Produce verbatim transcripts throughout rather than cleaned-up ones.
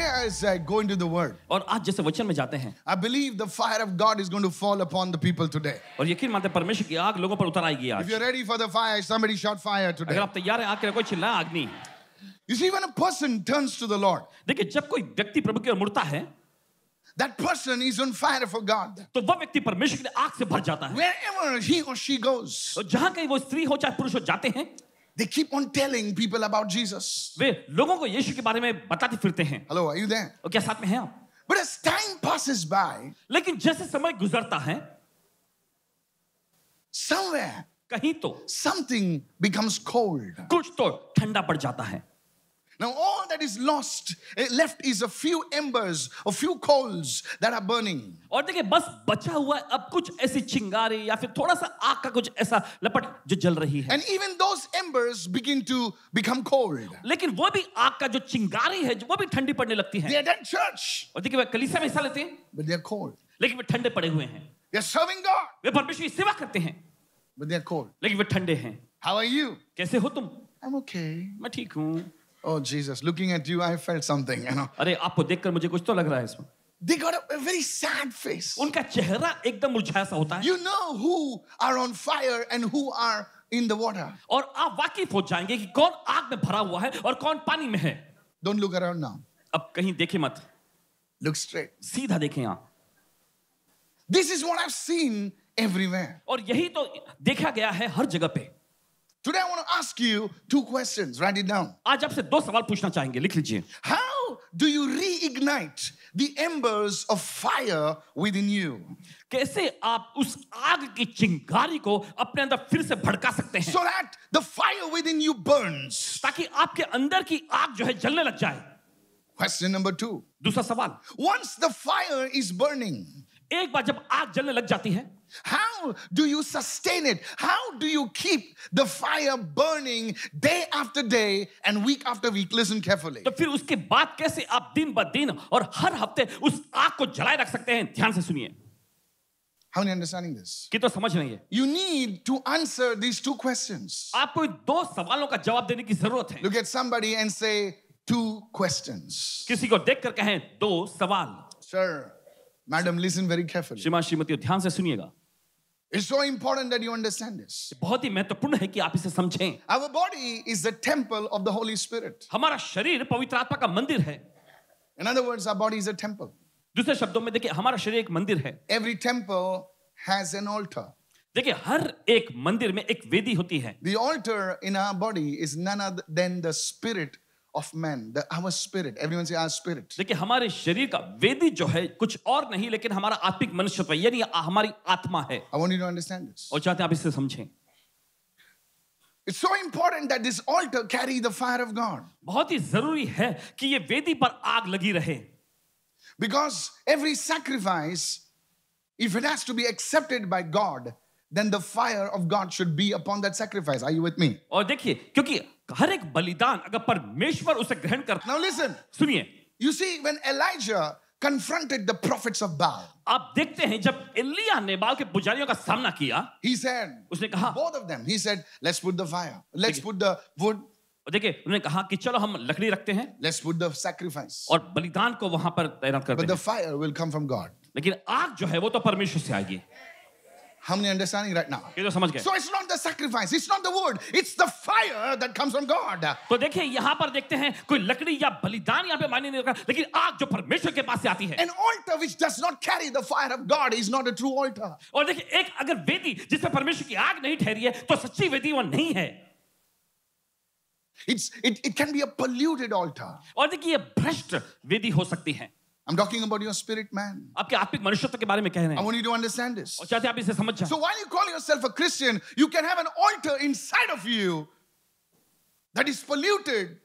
Today, as I go into the word, और आज जैसे वचन में जाते हैं, I believe the fire of God is going to fall upon the people today. और यकीन मानते हैं परमेश्वर की आग लोगों पर उतर आएगी आज. If you're ready for the fire, somebody shout fire today. अगर आप तैयार हैं आग के लिए कोई चिल्लाए अग्नि. You see, when a person turns to the Lord, देखिए जब कोई व्यक्ति प्रभु की ओर मुड़ता है, that person is on fire for God. तो वह व्यक्ति परमेश्वर की आग से भर जाता है. Wherever he or she goes, और जहाँ कहीं वो स्त्री हो चाहे पुरुष हो जाते हैं, they keep on telling people about Jesus. वे लोगों को यीशु के बारे में बताते फिरते हैं. Hello, are you there? और क्या साथ में हैं आप? But as time passes by, लेकिन जैसे समय गुजरता है, somewhere, कहीं तो, something becomes cold. कुछ तो ठंडा पड़ जाता है. Now all that is lost, left is a few embers, a few coals that are burning. और देखिए बस बचा हुआ अब कुछ ऐसी चिंगारी या फिर थोड़ा सा आग का कुछ ऐसा लपट जो जल रही है. And even those embers begin to become cold. लेकिन वो भी आग का जो चिंगारी है वो भी ठंडी पड़ने लगती है. They are at church. और देखिए वे कलीसिया में हिस्सा लेते हैं. But they are cold. लेकिन वे ठंडे पड़े हुए हैं. They are serving God. वे परमेश्वर की सेवा करते हैं. But they are cold. लेकिन वे ठंडे हैं. How are you? कैसे हो तुम? I'm okay. मैं ठीक हूँ. Oh Jesus, looking at you, I felt something, you know. अरे आपको देखकर मुझे कुछ तो लग रहा है इसमें. They got a very sad face. उनका चेहरा एकदम मुरझाया सा होता है. You know who are on fire and who are in the water. और आप वाकिफ हो जाएंगे कि कौन आग में भरा हुआ है और कौन पानी में है. Don't look around now. अब कहीं देखें मत. Look straight. सीधा देखें आप. This is what I've seen everywhere. और यही तो देखा गया है हर जगह पे. Today I want to ask you two questions. Write it down. आज आपसे दो सवाल पूछना चाहेंगे. लिख लीजिए. How do you reignite the embers of fire within you? कैसे आप उस आग की चिंगारी को अपने अंदर फिर से भड़का सकते हैं? So that the fire within you burns. ताकि आपके अंदर की आग जो है जलने लग जाए. Question number two. दूसरा सवाल. Once the fire is burning. एक बार जब आग जलने लग जाती है, how do you sustain it? How do you keep the fire burning day after day and week after week? Listen carefully. तो फिर उसके बाद कैसे आप दिन ब दिन और हर हफ्ते उस आग को जलाए रख सकते हैं? ध्यान से सुनिए. How are you understanding this? कितना समझ रहे हैं? You need to answer these two questions. आपको दो सवालों का जवाब देने की जरूरत है. Look at somebody and say two questions. किसी को देखकर कहें दो सवाल. Sir, madam, listen very carefully. श्रीमान श्रीमती ध्यान से सुनिएगा. It's so important that you understand this. बहुत ही महत्वपूर्ण है कि आप इसे समझें. Our body is the temple of the Holy Spirit. हमारा शरीर पवित्र आत्मा का मंदिर है. In other words, our body is a temple. दूसरे शब्दों में देखिए हमारा शरीर एक मंदिर है. Every temple has an altar. देखिए हर एक मंदिर में एक वेदी होती है. The altar in our body is none other than the spirit of man, the our spirit. Everyone say our spirit. देखिए हमारे शरीर का वेदी जो है कुछ और नहीं लेकिन हमारा आत्मिक मनुष्यत्व यानी हमारी आत्मा है. I want you to understand this. और चाहते हैं आप इसे समझें. It's so important that this altar carry the fire of God. बहुत ही जरूरी है कि ये वेदी पर आग लगी रहे. Because every sacrifice, if it has to be accepted by God, then the fire of God should be upon that sacrifice. Are you with me? और देखिए क्योंकि हर एक बलिदान अगर परमेश्वर उसे ग्रहण करता. Now listen. सुनिए. You see when Elijah confronted the prophets of Baal. आप देखते हैं जब एलिया ने बाल के पुजारियों का सामना किया. He said. उसने कहा. Both of them. He said, let's put the fire. Let's put the wood. और देखिए उन्होंने कहा कि चलो हम लकड़ी रखते हैं. Let's put the sacrifice. और बलिदान को वहाँ पर तैनात करते हैं. But the fire will come from God. लेकिन आग जो है वो तो परमेश्वर से आएगी. How many understanding right now? ये तो समझ गए. So it's not the sacrifice, it's not the wood, it's the fire that comes from God. तो देखिए यहाँ पर देखते हैं कोई लकड़ी या बलिदान यहाँ पे मायने नहीं रखता, लेकिन आग जो परमेश्वर के पास से आती है. An altar which does not carry the fire of God is not a true altar. और देखिए एक अगर वेदी जिसमें परमेश्वर की आग नहीं ठहरी है, तो सच्ची वेदी वो नहीं है. It's it it can be a polluted altar. और देखिए भ्रष्ट वेदी हो सकती है. I'm talking about your spirit man. आपके आत्मिक मनुष्यत्व के बारे में कह रहे हैं. I want you to understand this. और चाहते हैं आप इसे समझ जाएं. So while you call yourself a Christian, you can have an altar inside of you that is polluted,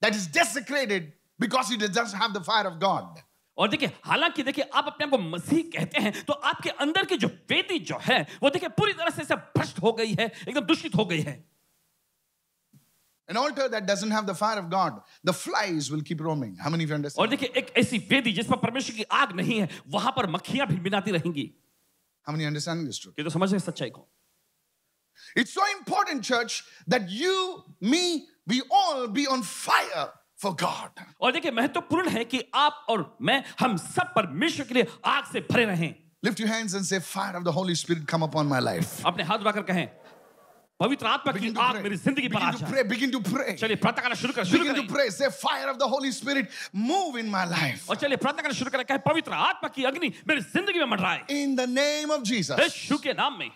that is desecrated because it doesn't have the fire of God. और देखिए हालांकि देखिए आप अपने आप को मसीह कहते हैं तो आपके अंदर की जो वेदी जो है वो देखिए पूरी तरह से भ्रष्ट हो गई है, एकदम दूषित हो गई है. An altar that doesn't have the fire of God, the flies will keep roaming. How many of you understand? और देखिए एक ऐसी वेदी जिस पर परमेश्वर की आग नहीं है, वहाँ पर मक्खियाँ भिनभिनाती रहेंगी. How many understand this truth? ये तो समझ रहे हैं सच्चाई को. It's so important, church, that you, me, we all be on fire for God. और देखिए महत्वपूर्ण है कि आप और मैं हम सब परमेश्वर के लिए आग से भरे रहें. Lift your hands and say, fire of the Holy Spirit come upon my life. अपने हाथ उठाकर कहें पवित्र आत्मा की आग मेरी जिंदगी पर आ जाए. Begin to pray, begin to pray. चलिए प्रार्थना करना शुरू करें. Begin to pray, say fire of the Holy Spirit move in my life. और चलिए प्रार्थना करना शुरू करें कहें पवित्र आत्मा की अग्नि मेरी जिंदगी में मंडराए. In the name of Jesus. यीशु के नाम में.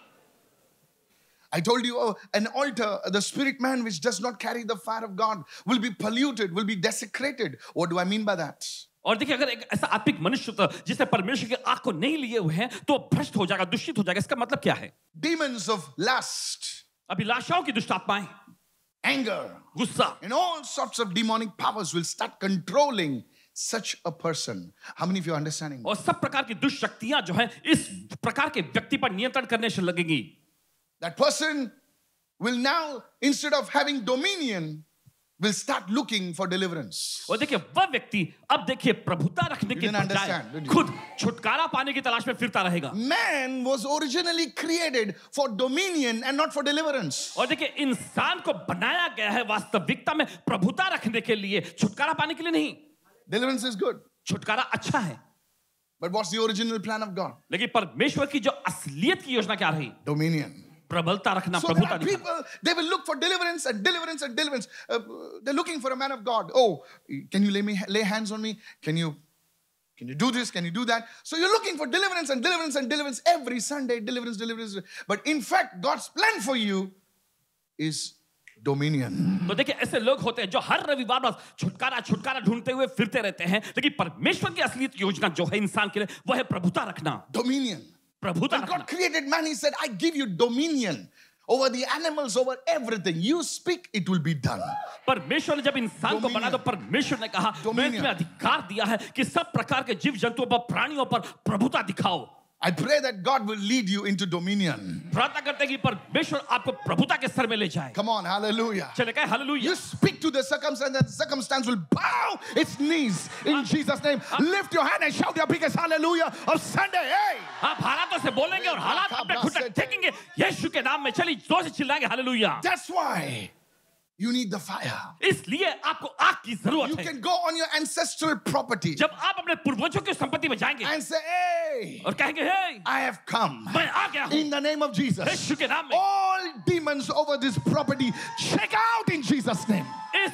I told you, oh, an altar, the spirit man which does not carry the fire of God will be polluted, will be desecrated. What do I mean by that? और देखिए अगर एक ऐसा आत्मिक मनुष्य जिसने परमेश्वर की आग को नहीं लिए हुए हैं तो भ्रष्ट हो जाएगा, दूषित हो जाएगा. इसका मतलब क्या है? Demons of lust, अभिलाषाओं की दुष्ट आत्माएं, anger, गुस्सा, and all sorts of demonic powers will start controlling such a person. How many of you are understanding? और सब प्रकार की दुष्ट शक्तियां जो हैं इस प्रकार के व्यक्ति पर नियंत्रण करने लगेंगी. That person will now, instead of having dominion, will start looking for deliverance. और देखिए वह व्यक्ति अब देखिए प्रभुता रखने की बजाय खुद छुटकारा पाने की तलाश में फिरता रहेगा. Man was originally created for dominion and not for deliverance. और देखिए इंसान को बनाया गया है वास्तविकता में प्रभुता रखने के लिए, छुटकारा पाने के लिए नहीं. Deliverance is good. छुटकारा अच्छा है. But what's the original plan of God? लेकिन परमेश्वर की जो असलियत की योजना क्या रही? Dominion. प्रबलता रखना, so प्रभुता रखना. People, they will look for deliverance and deliverance and deliverance. Uh, they're looking for a man of God. Oh, can you lay me lay hands on me? Can you, can you do this? Can you do that? So you're looking for deliverance and deliverance and deliverance every Sunday. Deliverance, deliverance. But in fact, God's plan for you is dominion. तो देखिए ऐसे लोग होते हैं जो हर रविवार बस छुटकारा छुटकारा ढूंढते हुए फिरते रहते हैं, लेकिन परमेश्वर की असली योजना जो है इंसान के लिए वह है प्रभुता रखना. Dominion. When God created man, He said, I give you dominion over the animals, over everything. You speak, it will be done. परमेश्वर ने जब इंसान को बनाया तो परमेश्वर ने कहा मैंने तुम्हें अधिकार दिया है कि सब प्रकार के जीव जंतुओं पर, प्राणियों पर प्रभुता दिखाओ. I pray that God will lead you into dominion. प्रार्थना करते हैं कि परमेश्वर आपको प्रभुता के स्तर में ले जाए. Come on, hallelujah. चले गए, hallelujah. You speak to the circumstance and the circumstance will bow its knees in Jesus' name. Lift your hand and shout your biggest hallelujah of Sunday. Hey! आप हालातों से बोलेंगे और हालात अपने घुटने टेकेंगे यीशु के नाम में. चलिए जोर से चिल्लाएंगे hallelujah. That's why you need the fire. इसलिए आपको आग की जरूरत है. You can go on your ancestral property. जब आप अपने पूर्वजों की संपत्ति में जाएंगे and say, hey, और कहेंगे, hey, I have come. मैं आ गया हूँ. In the name of Jesus. यीशु के नाम में. All demons over this property, check out in Jesus' name. इस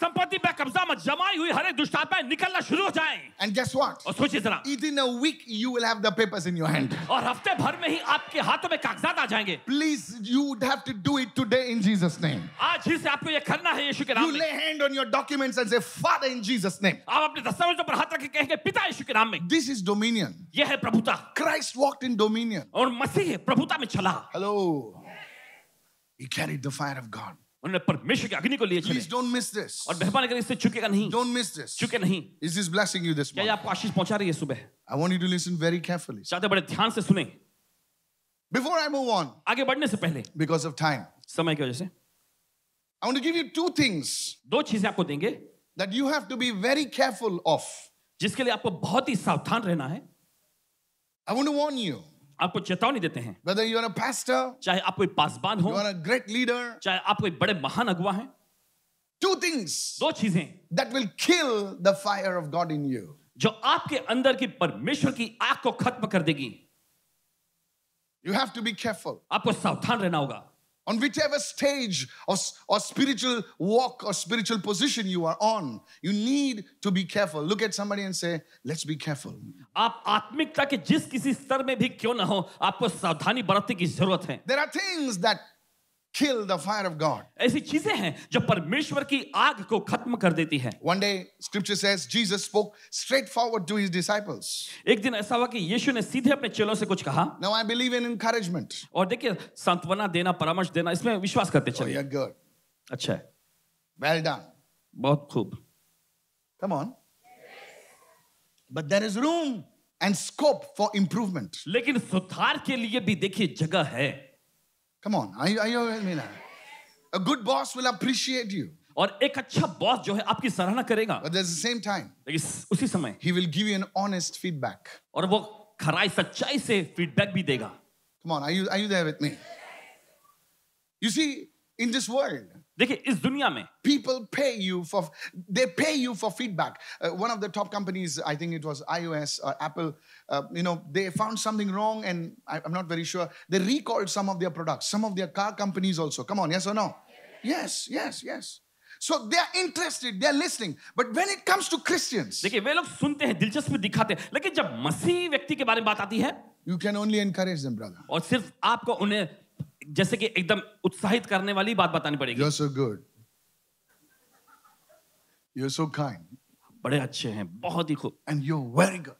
संपत्ति पे कब्जा मत जमाई हुई हर एक दुष्ट आत्माएं निकलना शुरू हो जाएं. And guess what? और सोचिए जरा. Within a week you will have the papers in your hand. और हफ्ते भर में ही आपके हाथों में कागजात आ जाएंगे. Please, you would have to do it today in Jesus' name. आज ही से आपको ये करना है यीशु के नाम में. You lay hand on your documents and say, Father in Jesus' name. आप अपने दस्तावेजों पर हाथ रख के कहेंगे पिता यीशु के नाम में. This is dominion. ये है प्रभुता. Christ walked in dominion. और मसीह प्रभुता में चला. Hello. He carried the fire of God. उन्होंने परमेश्वर की अग्नि को लिए चले. Please don't miss this. और मेहरबानी करके इससे चूकेगा नहीं. Don't miss this. चूके नहीं. Is this blessing you this morning? क्या आपको आशीष पहुंचा रही है सुबह? I want you to listen very carefully. चाहते बड़े ध्यान से सुनें. Before I move on. आगे बढ़ने से पहले. Because of time. समय की वजह से. I want to give you two things. दो चीजें आपको देंगे. That you have to be very careful of. जिसके लिए आपको बहुत ही सावधान रहना है. I want to warn you. आपको चेतावनी देते हैं. Whether you are a pastor, चाहे आप कोई पासवान हो, you are a great leader, चाहे आप कोई बड़े महान अगुवा हैं. Two things, दो चीजें, that will kill the fire of God in you, जो आपके अंदर की परमेश्वर की आग को खत्म कर देगी. You have to be careful. आपको सावधान रहना होगा. On whichever stage or, or spiritual walk or spiritual position you are on, you need to be careful. Look at somebody and say, let's be careful. आप आत्मिकता के जिस किसी स्तर में भी क्यों ना हो, आपको सावधानी बरतने की जरूरत है. There are things that kill the fire of God. ऐसी चीजें हैं जो परमेश्वर की आग को खत्म कर देती हैं. One day, Scripture says Jesus spoke straightforward to his disciples. एक दिन ऐसा हुआ कि यीशु ने सीधे अपने चेलों से कुछ कहा. Now I believe in encouragement. और देखिए सांत्वना देना, परामर्श देना, इसमें विश्वास करते चलिए. Oh, yeah, good. अच्छा है. Well done. बहुत खूब. Come on. But there is room and scope for improvement. लेकिन सुधार के लिए भी देखिए जगह है. Come on, are you, are you with me now? A good boss will appreciate you. और एक अच्छा बॉस जो है आपकी सराहना करेगा. But at the same time, उसी समय, he will give you an honest feedback. और वो खराई सच्चाई से फीडबैक भी देगा. Come on, are you, are you there with me? You see, in this world, देखिए इस दुनिया में people pay you for they pay you for feedback. Uh, one of the top companies, I think it was iOS or Apple, uh, you know, they found something wrong, and I, I'm not very sure. They recalled some of their products, some of their car companies also. Come on, yes or no? Yes, yes, yes. So they are interested, they are listening. But when it comes to Christians, देखिए वे लोग सुनते हैं, दिलचस्पी दिखाते हैं, लेकिन जब मसीही व्यक्ति के बारे में बात आती है, you can only encourage them, brother. और सिर्फ आपको उन्हें जैसे कि एकदम उत्साहित करने वाली बात बतानी पड़ेगी. You're so good. You're so kind. बड़े अच्छे हैं, बहुत ही खूब. And you're very good.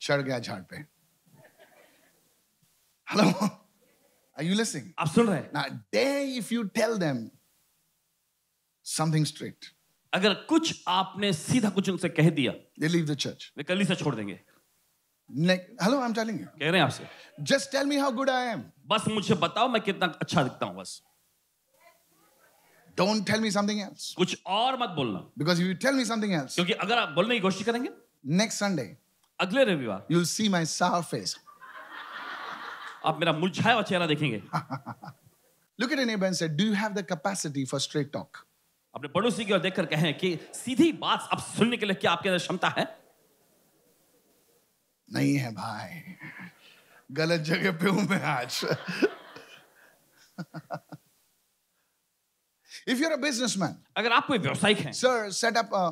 चढ़ गया झाड़ पे. Hello. Are you listening? आप सुन रहे हैं? Now, dare if you tell them something straight. अगर कुछ आपने सीधा कुछ उनसे कह दिया, they leave the church. वे कली से छोड़ देंगे. Like, hello, I'm telling you. कह रहे हैं आपसे. Just tell me how good I am. बस मुझे बताओ मैं कितना अच्छा दिखता हूँ बस. Don't tell me something else. कुछ और मत बोलना. Because if you tell me something else. क्योंकि अगर आप बोलने की कोशिश करेंगे. Next Sunday. अगले रविवार. You'll see my sour face. आप मेरा मुरझाया हुआ चेहरा देखेंगे. Look at your neighbor and say, do you have the capacity for straight talk? अपने पड़ोसी की ओर देखकर कहें कि सीधी बात अब सुनने के लिए क्या आपके अंदर क्षमता है? नहीं है भाई, गलत जगह पे हूं मैं आज. If you're a businessman, अगर आप कोई व्यवसायिक हैं, sir, set up a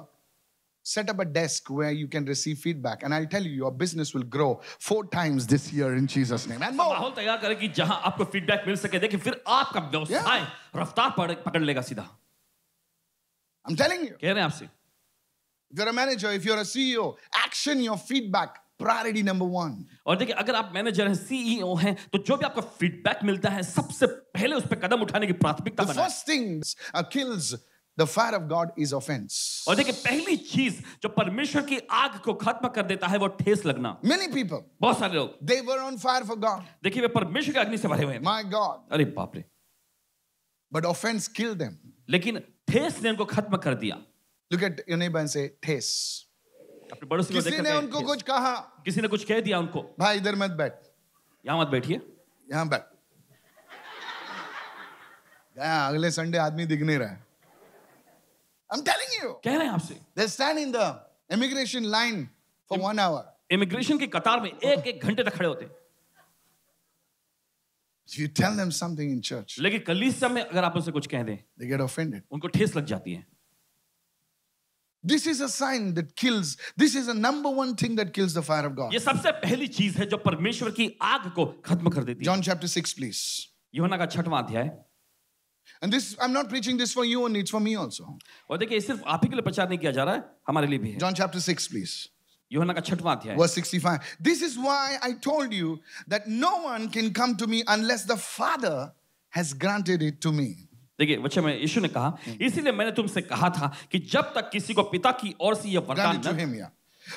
set up a desk where you can receive feedback, and I'll tell you, your business will grow four times this year in Jesus' name. And more. माहौल तैयार करें कि जहां आपको feedback मिल सके, देखिए फिर आपका व्यवसाय रफ्तार पकड़ लेगा सीधा. I'm telling you. कह रहे हैं आपसे. If you're a manager, if you're a C E O, action your feedback. Priority number one. और देखिए अगर आप मैनेजर हैं, C E O हैं, तो जो भी आपको फीडबैक मिलता है, सबसे पहले उस पे कदम उठाने की प्राथमिकता बनाएं. The first things that kills the fire of God is offense. और देखिए पहली चीज जो परमेश्वर की आग को खत्म कर देता है वो ठेस लगना. Many people. बहुत सारे लोग. They were on fire for God. देखिए वे परमेश्वर की अग्नि से भरे हुए हैं. My God. अरे बाप रे. But offense killed them. लेकिन ठेस ने उनको खत्म कर दिया. Look at your neighbor and say ठेस. किसी ने उनको कुछ कहा, किसी ने कुछ कह दिया उनको. भाई इधर मत बैठ, यहाँ मत बैठिए, यहाँ बैठ. अगले संडे आदमी दिख नहीं रहा है. I'm telling you. कह रहे हैं आपसे. They stand in the immigration line for one hour. Immigration की कतार में एक एक घंटे तक खड़े होते. If you tell them something in church, लेकिन कलीसिया में अगर आप उनसे कुछ कह दें, they get offended. उनको ठेस लग जाती है. This is a sign that kills. This is the number one thing that kills the fire of God. ये सबसे पहली चीज है जो परमेश्वर की आग को खत्म कर देती है. John chapter six, please. यूहन्ना का छठवां अध्याय. And this, I'm not preaching this for you only; it's for me also. और देखिए सिर्फ आप ही के लिए प्रचार नहीं किया जा रहा है, हमारे लिए भी है. John chapter six, please. यूहन्ना का छठवां अध्याय. Verse sixty-five. This is why I told you that no one can come to me unless the Father has granted it to me. देखिए वचन में यीशु ने कहा, इसीलिए मैंने तुमसे कहा था कि जब तक किसी को पिता की ओर से यह वरदान न.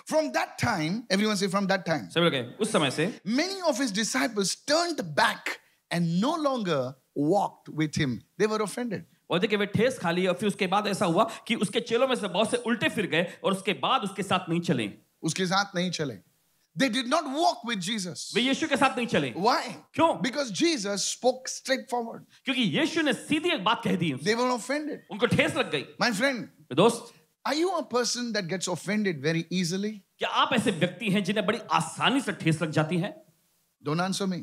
From that time, everyone say from that time. सब लोग कहें उस समय से. Many of his disciples turned back and no longer walked with him. They were offended. और देखिए वे ठेस खा लिए और फिर उसके बाद ऐसा हुआ कि उसके चेलों में से बहुत से उल्टे फिर गए और उसके बाद उसके साथ नहीं चले. उसके साथ नहीं चले. They did not walk with Jesus. वे यीशु के साथ नहीं चले. Why? क्यों? Because Jesus spoke straightforward. क्योंकि यीशु ने सीधी एक बात कह दी. They were offended. उनको ठेस लग गई. My friend. दोस्त. Are you a person that gets offended very easily? क्या आप ऐसे व्यक्ति हैं जिन्हें बड़ी आसानी से ठेस लग जाती है? Don't answer me.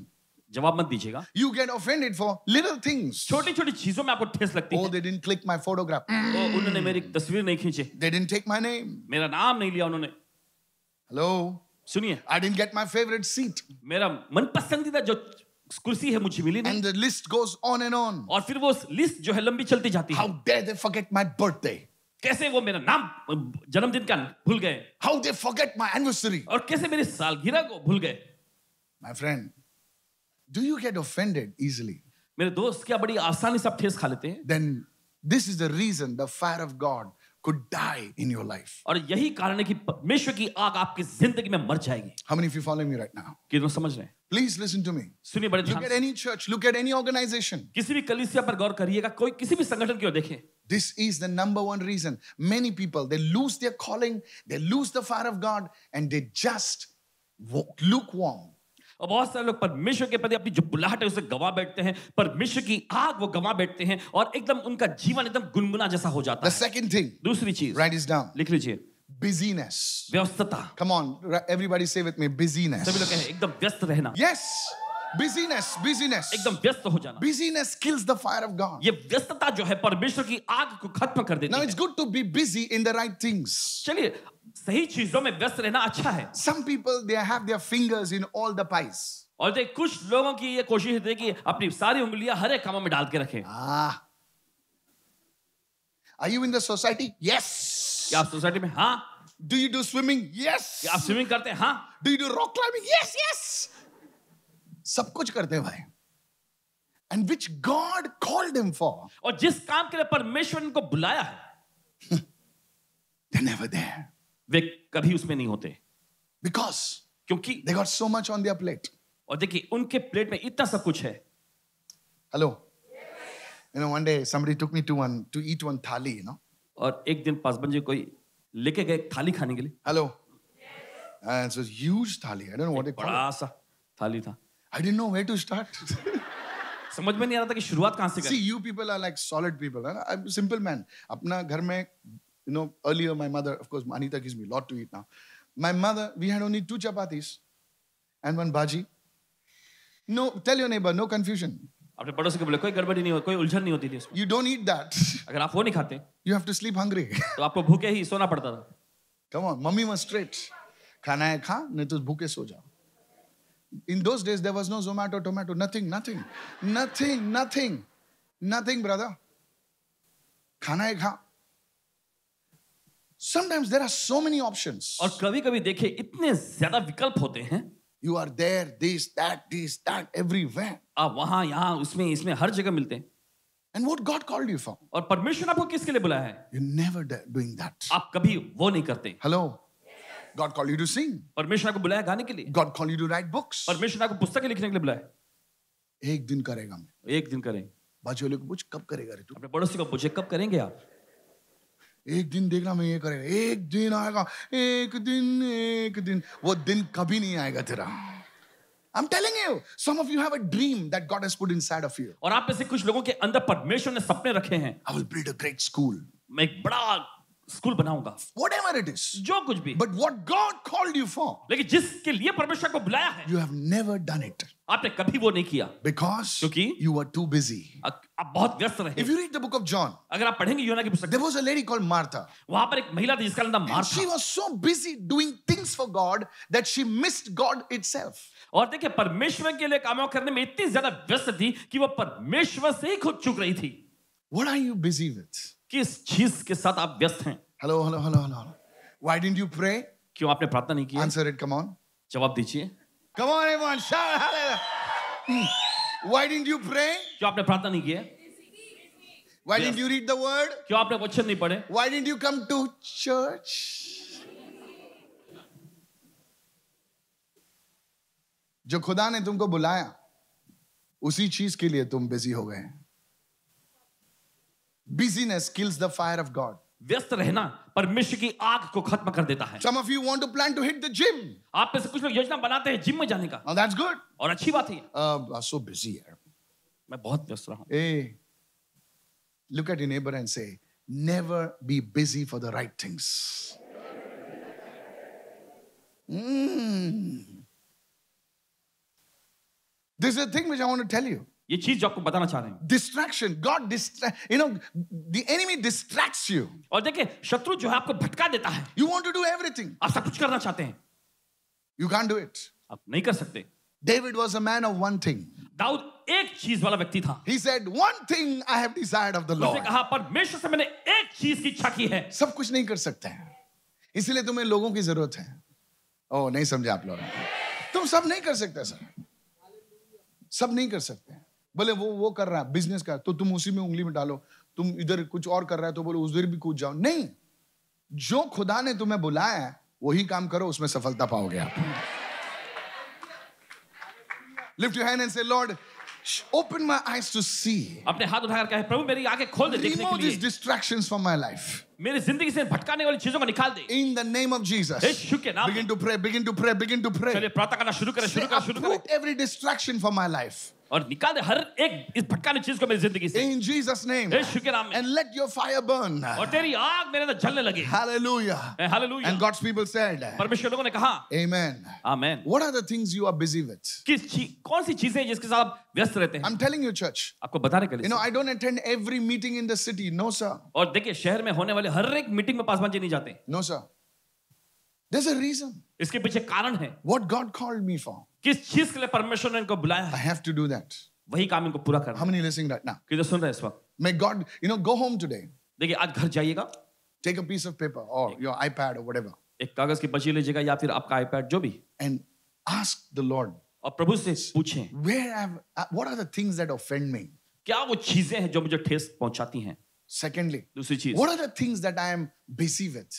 जवाब मत दीजिएगा. You get offended for little things. छोटी-छोटी चीजों में आपको ठेस लगती है. Oh, they didn't click my photograph. Oh, उन्होंने मेरी तस्वीर नहीं खींची. They didn't take my name. मेरा नाम नहीं लिया उन्होंने. Hello. सुनिए. I didn't get my favorite seat. मेरा मनपसंदीदा जो कुर्सी है मुझे मिली नहीं. And the list goes on and on. और फिर वो लिस्ट जो है लंबी चलती जाती है. How dare they forget my birthday? कैसे वो मेरा नाम जन्मदिन का भूल गए. How they forget my anniversary? और कैसे मेरी सालगिरह को भूल गए. My friend, do you get offended easily? मेरे दोस्त क्या बड़ी आसानी से आप ठेस खा लेते हैं? Then this is the reason the fire of God could die in your life. और यही कारण है कि परमेश्वर की आग आपकी जिंदगी में मर जाएगी. How many of you following me right now? कितने समझ रहे हैं? Please listen to me. सुनिए बड़े ध्यान से. Look at any church, look at any organization. किसी भी कलीसिया पर गौर करिएगा, कोई किसी भी संगठन की ओर देखें. This is the number one reason many people they lose their calling, they lose the fire of God, and they just lukewarm. और बहुत सारे लोग परमेश्वर के प्रति अपनी जो बुलाहट है उसे गंवा बैठते हैं, परमेश्वर की आग वो गंवा बैठते हैं और एकदम उनका जीवन एकदम गुनगुना जैसा हो जाता है. The second thing, दूसरी चीज, write this down, लिख लीजिए, busyness, व्यस्तता. Come on, everybody say with me, busyness. सभी लोग कहें एकदम व्यस्त रहना. Yes, busyness, busyness, एकदम व्यस्त हो जाना. Busyness kills the fire of God. ये व्यस्तता जो है परमेश्वर की आग को खत्म कर देती है. Now it's good to be busy in the right things. चलिए सही चीजों में व्यस्त रहना अच्छा है. Some people they have their fingers in all the pies. और देख कुछ लोगों की ये कोशिश होती है कि अपनी सारी उंगलियां हर एक काम में डाल के रखें. Ah. Are you in the society? Yes. क्या आप सोसाइटी में? हाँ. Do you do swimming? Yes. क्या आप स्विमिंग करते हैं? हाँ. Do you do rock climbing? Yes, yes. सब कुछ करते हैं भाई. And which God called him for. और जिस काम के लिए परमेश्वर इनको बुलाया है, they're never there. वे कभी उसमें नहीं होते. Because क्योंकि they got so much on their plate. और देखिए उनके प्लेट में इतना सब कुछ है. Hello. You know, one day somebody took me to one to eat one thali, you know. और एक दिन पासवान जी कोई लेके गए थाली खाने के लिए. Hello. And it was huge thali. I don't know what it was. बड़ा सा थाली था. I didn't know where to start. समझ में नहीं आ रहा था कि शुरुआत कहाँ से करें. See, you people are like solid people. I'm a simple man. अपना घर में You know, earlier my mother, of course, Anita gives me a lot to eat now. My mother, we had only two chapatis and one bhaji. No, tell your neighbor, no confusion. अपने बड़ों से बोले कोई गड़बड़ी नहीं होती, कोई उलझन नहीं होती थी इसमें. You don't eat that. अगर आप वो नहीं खाते, you have to sleep hungry. तो आपको भूखे ही सोना पड़ता था. Come on, mummy was straight. खाना है खा, नहीं तो भूखे सो जाओ. In those days there was no Zomato, tomato, nothing, nothing, nothing, nothing, nothing, brother. खाना है खा. Sometimes there are so many options. और कभी-कभी देखे इतने ज़्यादा विकल्प होते हैं. You are there, this, that, this, that, everywhere. आप वहाँ, यहाँ, उसमें, इसमें हर जगह मिलते हैं. And what God called you for? और परमेश्वर आपको किसके लिए बुलाया है? You're never doing that. आप कभी वो नहीं करते. Hello. God called you to sing. परमेश्वर आपको बुलाया गाने के लिए. God called you to write books. परमेश्वर आपको पुस्तकें लिखने के लिए बुलाया है. एक दिन करेगा मैं. एक दिन करेंगे. बच्चों लोग पूछ कब करेगा रे तू? अपने बड़ों से पूछे कब करेंगे आप? एक दिन देखना मैं ये करेगा. एक दिन आएगा. एक दिन एक दिन वो दिन कभी नहीं आएगा तेरा. I'm telling you, some of you have a dream that God has put inside of you. और आप में से कुछ लोगों के अंदर परमेश्वर ने सपने रखे हैं. I will build a great school. मैं एक बड़ा स्कूल बनाऊंगा. Whatever it is. जो कुछ भी. But what God called you for. लेकिन जिसके लिए परमेश्वर को बुलाया है. You have never done it. आपने कभी वो नहीं किया. Because. क्योंकि. You were too busy. आप बहुत व्यस्त रहे. If you read the book of John. अगर आप पढ़ेंगे यूहन्ना की पुस्तक. There was a lady called Martha. वहाँ पर एक महिला थी जिसका नाम Martha. She was so busy doing things for God that she missed God itself. और देखिए परमेश्वर के लिए काम करने में इतनी ज़्यादा व्यस्त थी कि वो परमेश्वर से ही खुद चूक रही थी. What are you busy with? किस चीज के साथ आप व्यस्त हैं? Hello, hello, hello, hello. Why didn't you pray? क्यों आपने प्रार्थना नहीं की? Answer it, come on. जवाब दीजिए. Come on, everyone, shout hallelujah. Why didn't you pray? क्यों आपने प्रार्थना नहीं की? Why didn't you read the word? क्यों आपने वचन नहीं पढ़े? Why didn't you come to church? जो खुदा ने तुमको बुलाया, उसी चीज के लिए तुम बिजी हो गए हैं. Busyness kills the fire of God. व्यस्त रहना परमेश्वर की आग को खत्म कर देता है. Some of you want to plan to hit the gym. आप में से कुछ लोग योजना बनाते हैं जिम में जाने का. Oh, that's good. और अच्छी बात है. Uh, so busy है. मैं बहुत व्यस्त रहा हूँ. Hey, look at your neighbor and say, never be busy for the right things. Mm. This is the thing which I want to tell you. ये चीज जो आपको बताना चाह रहे हैं. Distraction, God distract, you know, the enemy distracts you. और देखिए शत्रु जो है आपको भटका देता है. You want to do everything. आप सब कुछ करना चाहते हैं. You can't do it. आप नहीं कर सकते. David was a man of one thing. Dawood एक चीज वाला व्यक्ति था. He said, one thing I have desired of the Lord. उसने कहा परमेश्वर से मैंने एक चीज की इच्छा की है. सब कुछ नहीं कर सकते हैं. इसलिए तुम्हें लोगों की जरूरत है. ओ नहीं समझे आप लोग. तुम सब नहीं कर सकते सर. सब नहीं कर सकते. बोले वो वो कर रहा है बिजनेस का तो तुम उसी में उंगली में डालो. तुम इधर कुछ और कर रहा है तो बोलो उधर भी कूद जाओ. नहीं, जो खुदा ने तुम्हें बुलाया है वही काम करो, उसमें सफलता पाओगे आप. Lift your hand and say Lord touch. Open my eyes to see. Remove these distractions from my life. In the name of Jesus. Begin to pray, begin to pray, begin to pray. Say, uproot every distraction from my life. In Jesus' name. And let your fire burn. Hallelujah. Hallelujah. And God's people said, amen. Amen. What are the things you are busy with? I'm telling you, church. You know, I don't attend every meeting in the city. No, sir. No, sir. There's a reason. What God called me for. I have to do that. How many are listening right now? May God, you know, go home today. Take a piece of paper or your iPad or whatever. And ask the Lord, where have, what are the things that offend me? Secondly, what are the things that I am busy with,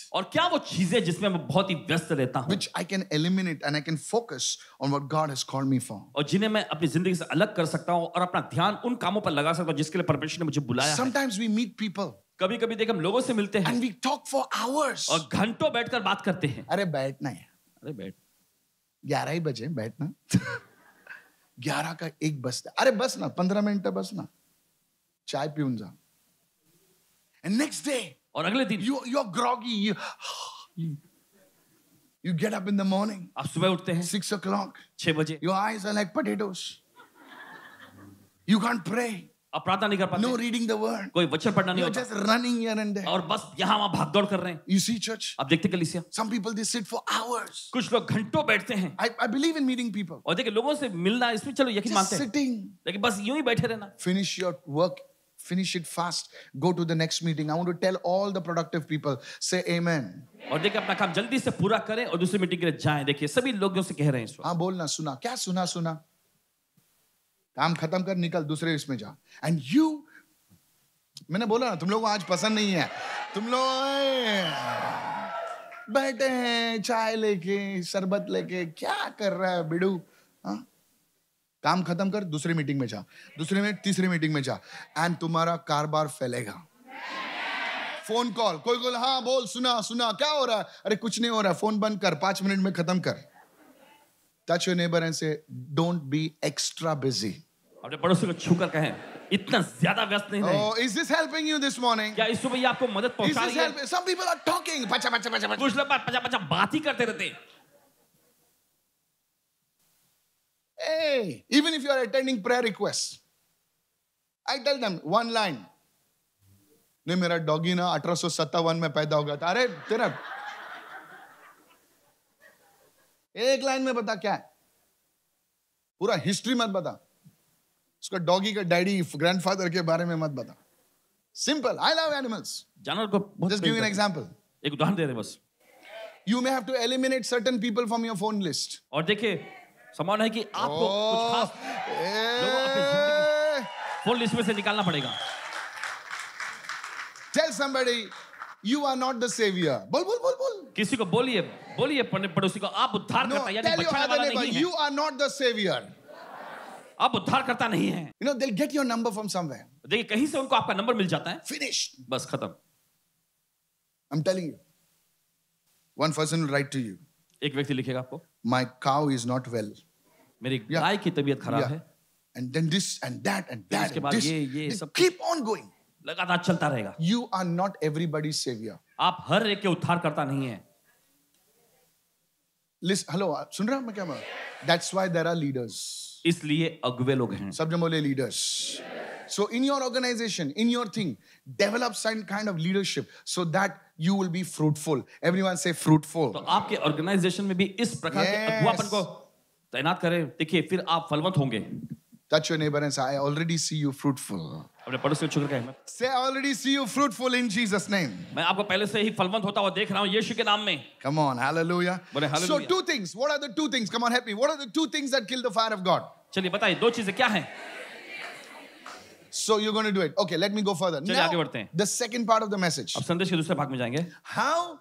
which I can eliminate and I can focus on what God has called me for? Sometimes we meet people and we talk for hours. And next day, you, you're groggy. You, you get up in the morning, six o'clock. Your eyes are like potatoes. You can't pray. No reading the word. You're just running here and there. You see, church, some people, they sit for hours. I, I believe in meeting people. Just sitting. Finish your work. Finish it fast. Go to the next meeting. I want to tell all the productive people, say amen. And you, I काम खत्म कर दूसरी meeting में जा, दूसरे में तीसरी meeting में जा, and तुम्हारा कारोबार फैलेगा। फोन कॉल, कोई कोई हाँ बोल सुना सुना क्या हो रहा है? अरे कुछ नहीं हो रहा, फोन बंद कर, पांच मिनट में खत्म कर। Touch your neighbor and say, don't be extra busy. अपने पड़ोसी को छूकर कहें, इतना ज़्यादा व्यस्त नहीं रहें। Oh, is this helping you this morning? क्या इस सुबह ये आपको मदद पहुंचा रही है? Some people are talking, पचा पचा पचा पचा। कुछ लोग पचा पचा बात ही करते रहते हैं। Hey, even if you are attending prayer requests, I tell them one line. Ne mera doggy na eighteen fifty-seven mein paida ho gaya tha. Arey tera ek line mein bata kya hai? Pura history mat bata. Uska doggy ka daddy, grandfather ke baare mein mat bata. Simple. I love animals. Just give you an example. Ek udaharan de rahe bas. You may have to eliminate certain people from your phone list. Aur dekhe. समान है कि आपको कुछ खास लोगों अपनी जिंदगी phone list में से निकालना पड़ेगा। Tell somebody you are not the savior. बोल बोल बोल बोल। किसी को बोलिए बोलिए पड़ोसी को आप उद्धारकर्ता यानी बचाने वाला नहीं हैं। You are not the savior. आप उद्धारकर्ता नहीं हैं। You know they'll get your number from somewhere. देखिए कहीं से उनको आपका नंबर मिल जाता है। Finished. बस खत्म। I'm telling you. One person will write to you. एक व्यक्ति लिखेगा आपको। My cow is not well. मेरी गाय की तबीयत खराब है। And then this and that and that. इसके बाद ये ये सब keep on going. लगातार चलता रहेगा। You are not everybody's savior. आप हर एक के उद्धारकर्ता नहीं हैं। Listen, hello, सुन रहा हूँ मैं क्या मैं? That's why there are leaders. इसलिए अगुवे लोग हैं। सब जन बोले leaders. So in your organization, in your thing, develop some kind of leadership so that you will be fruitful. Everyone say fruitful. तो आपके organization में भी इस प्रकार के अगुवापन को तैनात करें। देखिए फिर आप फलवंत होंगे। Touch your neighbor and say, I already see you fruitful. अपने पड़ोसी को छूकर कहें। Say, I already see you fruitful in Jesus' name. मैं आपको पहले से ही फलवंत होता हुआ देख रहा हूँ यीशु के नाम में। Come on, hallelujah. बोले hallelujah. So two things. What are the two things? Come on, help me. What are the two things that kill the fire of God? चलिए बताइए दो चीजें क्या हैं? So you're going to do it. Okay, let me go further. Now, the second part of the message. How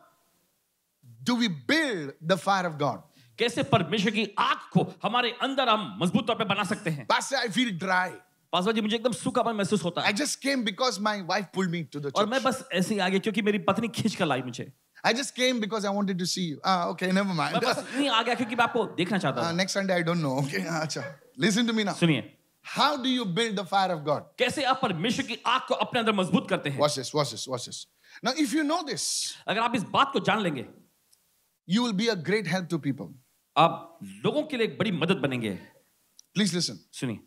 do we build the fire of God? कैसे परमेश्वर की आग को हमारे अंदर हम मजबूत तौर पे बना सकते हैं। Pastor, I feel dry. Pastor जी मुझे एकदम सूखापन महसूस होता है। I just came because my wife pulled me to the church. और मैं बस ऐसे ही आ गया क्योंकि मेरी पत्नी खींचकर लाई मुझे। I just came because I wanted to see you. Ah, okay, never mind. मैं बस नहीं आ गया क्योंकि मैं आपको देखना चाहता हूँ। Next Sunday I don't know. Okay, अच्छा। Listen to me now. सुनिए। How do you build the fire of God? कैसे आप परमेश्वर की आग को अपने अंदर मजबूत करते हैं? Watch this, watch this, watch this. Now, if you know this, अगर आप इस बात को जान लेंगे, you will be a great help to people. आप लोगों के लिए एक बड़ी मदद बनेंगे। Please listen. सुनिए।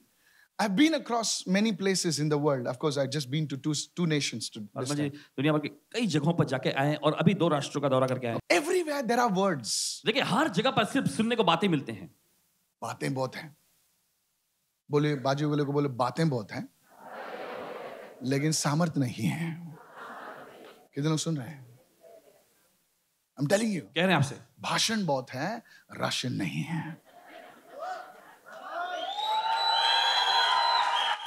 I've been across many places in the world. Of course, I've just been to two two nations to this time. दुनिया भर के कई जगहों पर जाके आए हैं और अभी दो राष्ट्रों का दौरा करके आए हैं। Everywhere there are words. देखिए हर जगह पर सिर्फ सुनने को बातें मिलते हैं। बातें बहुत हैं। बोले बाजू वाले को बोले बातें बहुत हैं, लेकिन सामर्थ नहीं है। कितने लोग सुन रहे हैं? I'm telling you. कह रहे हैं आपसे। भाषण बहुत हैं, राशन नहीं है।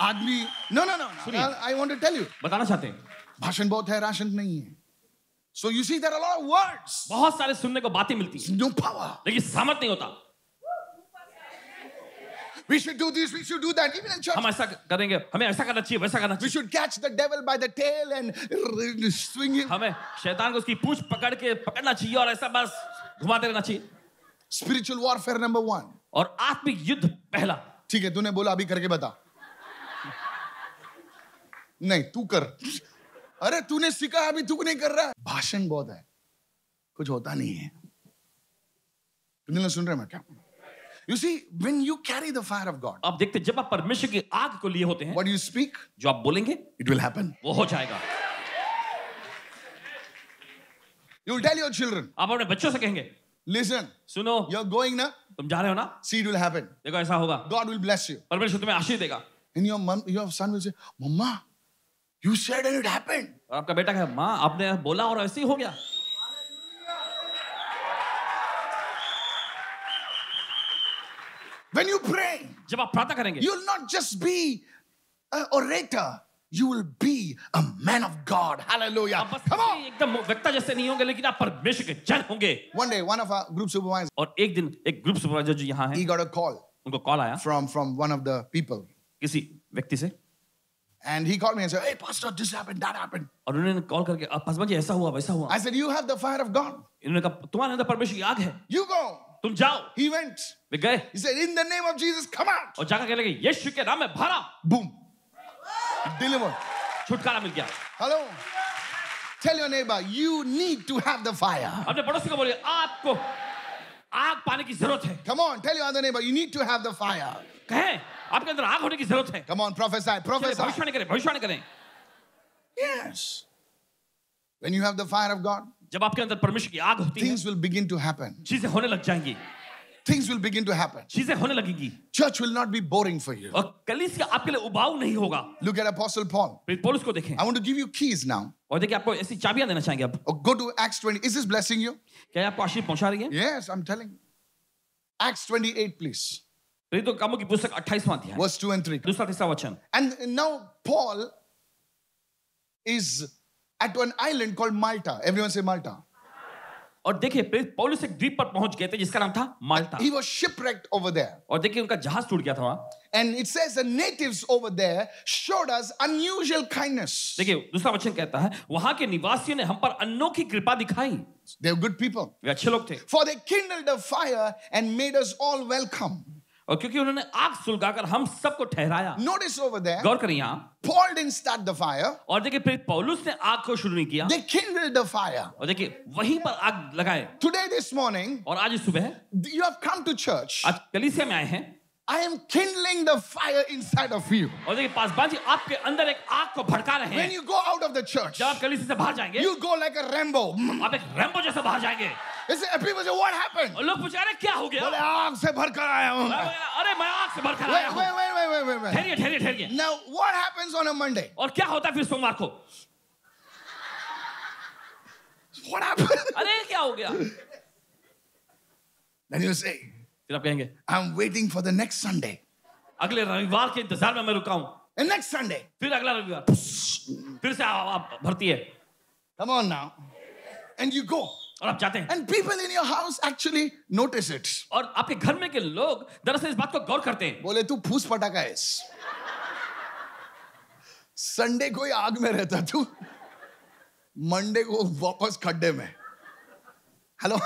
आदमी no no no no I want to tell you बताना चाहते हैं भाषण बहुत है राशन नहीं है so you see there are a lot of words बहुत सारे सुनने को बातें मिलती हैं no power लेकिन सामर्थ नहीं होता we should do this we should do that even in church हम ऐसा करेंगे हमें ऐसा करना चाहिए वैसा करना चाहिए we should catch the devil by the tail and swing him हमें शैतान को उसकी पूंछ पकड़ के पकड़ना चाहिए और ऐसा बस घुमाते रहना चाहिए spiritual warfare number one और आत्मिक युद्ध पहला ठीक है तूने बोला अभी करके बता नहीं तू कर अरे तूने सीखा अभी तू नहीं कर रहा भाषण बहुत है कुछ होता नहीं है कितने सुन रहे हैं मैं क्या You see when you carry the fire of God आप देखते जब आप परमेश्वर की आग को लिए होते हैं What do you speak जो आप बोलेंगे It will happen वो हो जाएगा You will tell your children आप अपने बच्चों से कहेंगे Listen सुनो You're going ना तुम जा रहे हो ना See it will happen देखो ऐसा होगा God will bless you परमेश्वर तुम्हें आशीष देगा And your mom, your son will say, "Mama, you said and it happened." और आपका बेटा कहे, "माँ, आपने बोला और ऐसे ही हो गया." When you pray, जब आप प्रार्थना करेंगे, you will not just be an orator; you will be a man of God. Hallelujah! आप बस एकदम वक्ता जैसे नहीं होंगे, लेकिन आप परमेश्वर के जन होंगे. One day, one of our group supervisors, और एक दिन एक group supervisor जो यहाँ है, he got a call. उनको कॉल आया from from one of the people. किसी व्यक्ति से and he called me and said hey pastor this happened that happened और उन्होंने कॉल करके पास्टर जी ऐसा हुआ वैसा हुआ I said you have the fire of God इन्होंने कहा तुम्हारे अंदर परमेश्वर की आग है you go तुम जाओ he went वे गए he said in the name of Jesus come out और जाकर कहने लगे यीशु के नाम में भरा boom deliver छुटकारा मिल गया hello tell your neighbor you need to have the fire अपने पड़ोसी को बोलिए आपको आग पाने की जरूरत है come on tell your other neighbor you need to have the fire कहें आपके अंदर आग होने की जरूरत है। Come on, prophesy, prophesy. भविष्यवाणी करें, भविष्यवाणी करें। Yes. When you have the fire of God, जब आपके अंदर परमेश्वर की आग होती है, things will begin to happen. चीजें होने लग जाएंगी। Things will begin to happen. चीजें होने लगेंगी। Church will not be boring for you. और कलीसिया आपके लिए उबाऊ नहीं होगा। Look at Apostle Paul. पौलुस को देखें। I want to give you keys now. और देखिए आपको ऐसी चाबियां देना चाहेंगे अब। Go to Acts twenty. Is this blessing you? क्या आपको आशीष पहुंचा रही है? Yes, I'm telling you. Acts twenty-eight, please. तो कामों की पुस्तक अट्ठाईसवां अध्याय verse two and three दूसरा तीसरा वचन and now Paul is at an island called Malta everyone say Malta और देखिए पौलुस एक द्वीप पर पहुंच गए थे जिसका नाम था Malta he was shipwrecked over there और देखिए उनका जहाज टूट गया था वहां and it says the natives over there showed us unusual kindness देखिए दूसरा वचन कहता है वहां के निवासियों ने हम पर अनोखी कृपा दिखाई they were good people वे अच्छे लोग थे for they kindled a fire and made us all welcome और क्योंकि उन्होंने आग सुलगाकर हम सबको ठहराया नोटिस ओवर देयर गौर करें यहां Paul didn't start the fire और देखिए प्रेरित पौलुस ने आग को शुरू नहीं किया they kindled the fire और देखिए वहीं पर आग लगाए today this morning और आज इस सुबह you have come to church आज कलीसिया में आए हैं I am kindling the fire inside of you और देखिए पास्टर जी आपके अंदर एक आग को भड़का रहे हैं when you go out of the church जब आप कलीसिया से बाहर जाएंगे you go like a Rambo आप एक रैम्बो जैसे बाहर जाएंगे Is it people say what happened और लोग पूछ रहे हैं क्या हो गया बोले आग से भड़का आया हूं अरे मैं आग से भड़का आया हूं wait wait wait wait wait ठहरिए ठहरिए ठहरिए now what happens on a Monday और क्या होता है फिर सोमवार को what happened अरे क्या हो गया then you say फिर आप कहेंगे I'm waiting for the next Sunday अगले रविवार के इंतजार में मैं रुका हूं next Sunday फिर अगला रविवार फिर से आप भरती है come on now and you go और आप जाते हैं. And people in your house actually notice it. और आपके घर में के लोग दरअसल इस बात को गौर करते हैं. बोले तू फूस पटाखा है. संडे को ही आग में रहता तू. मंडे को वापस खड्डे में. Hello,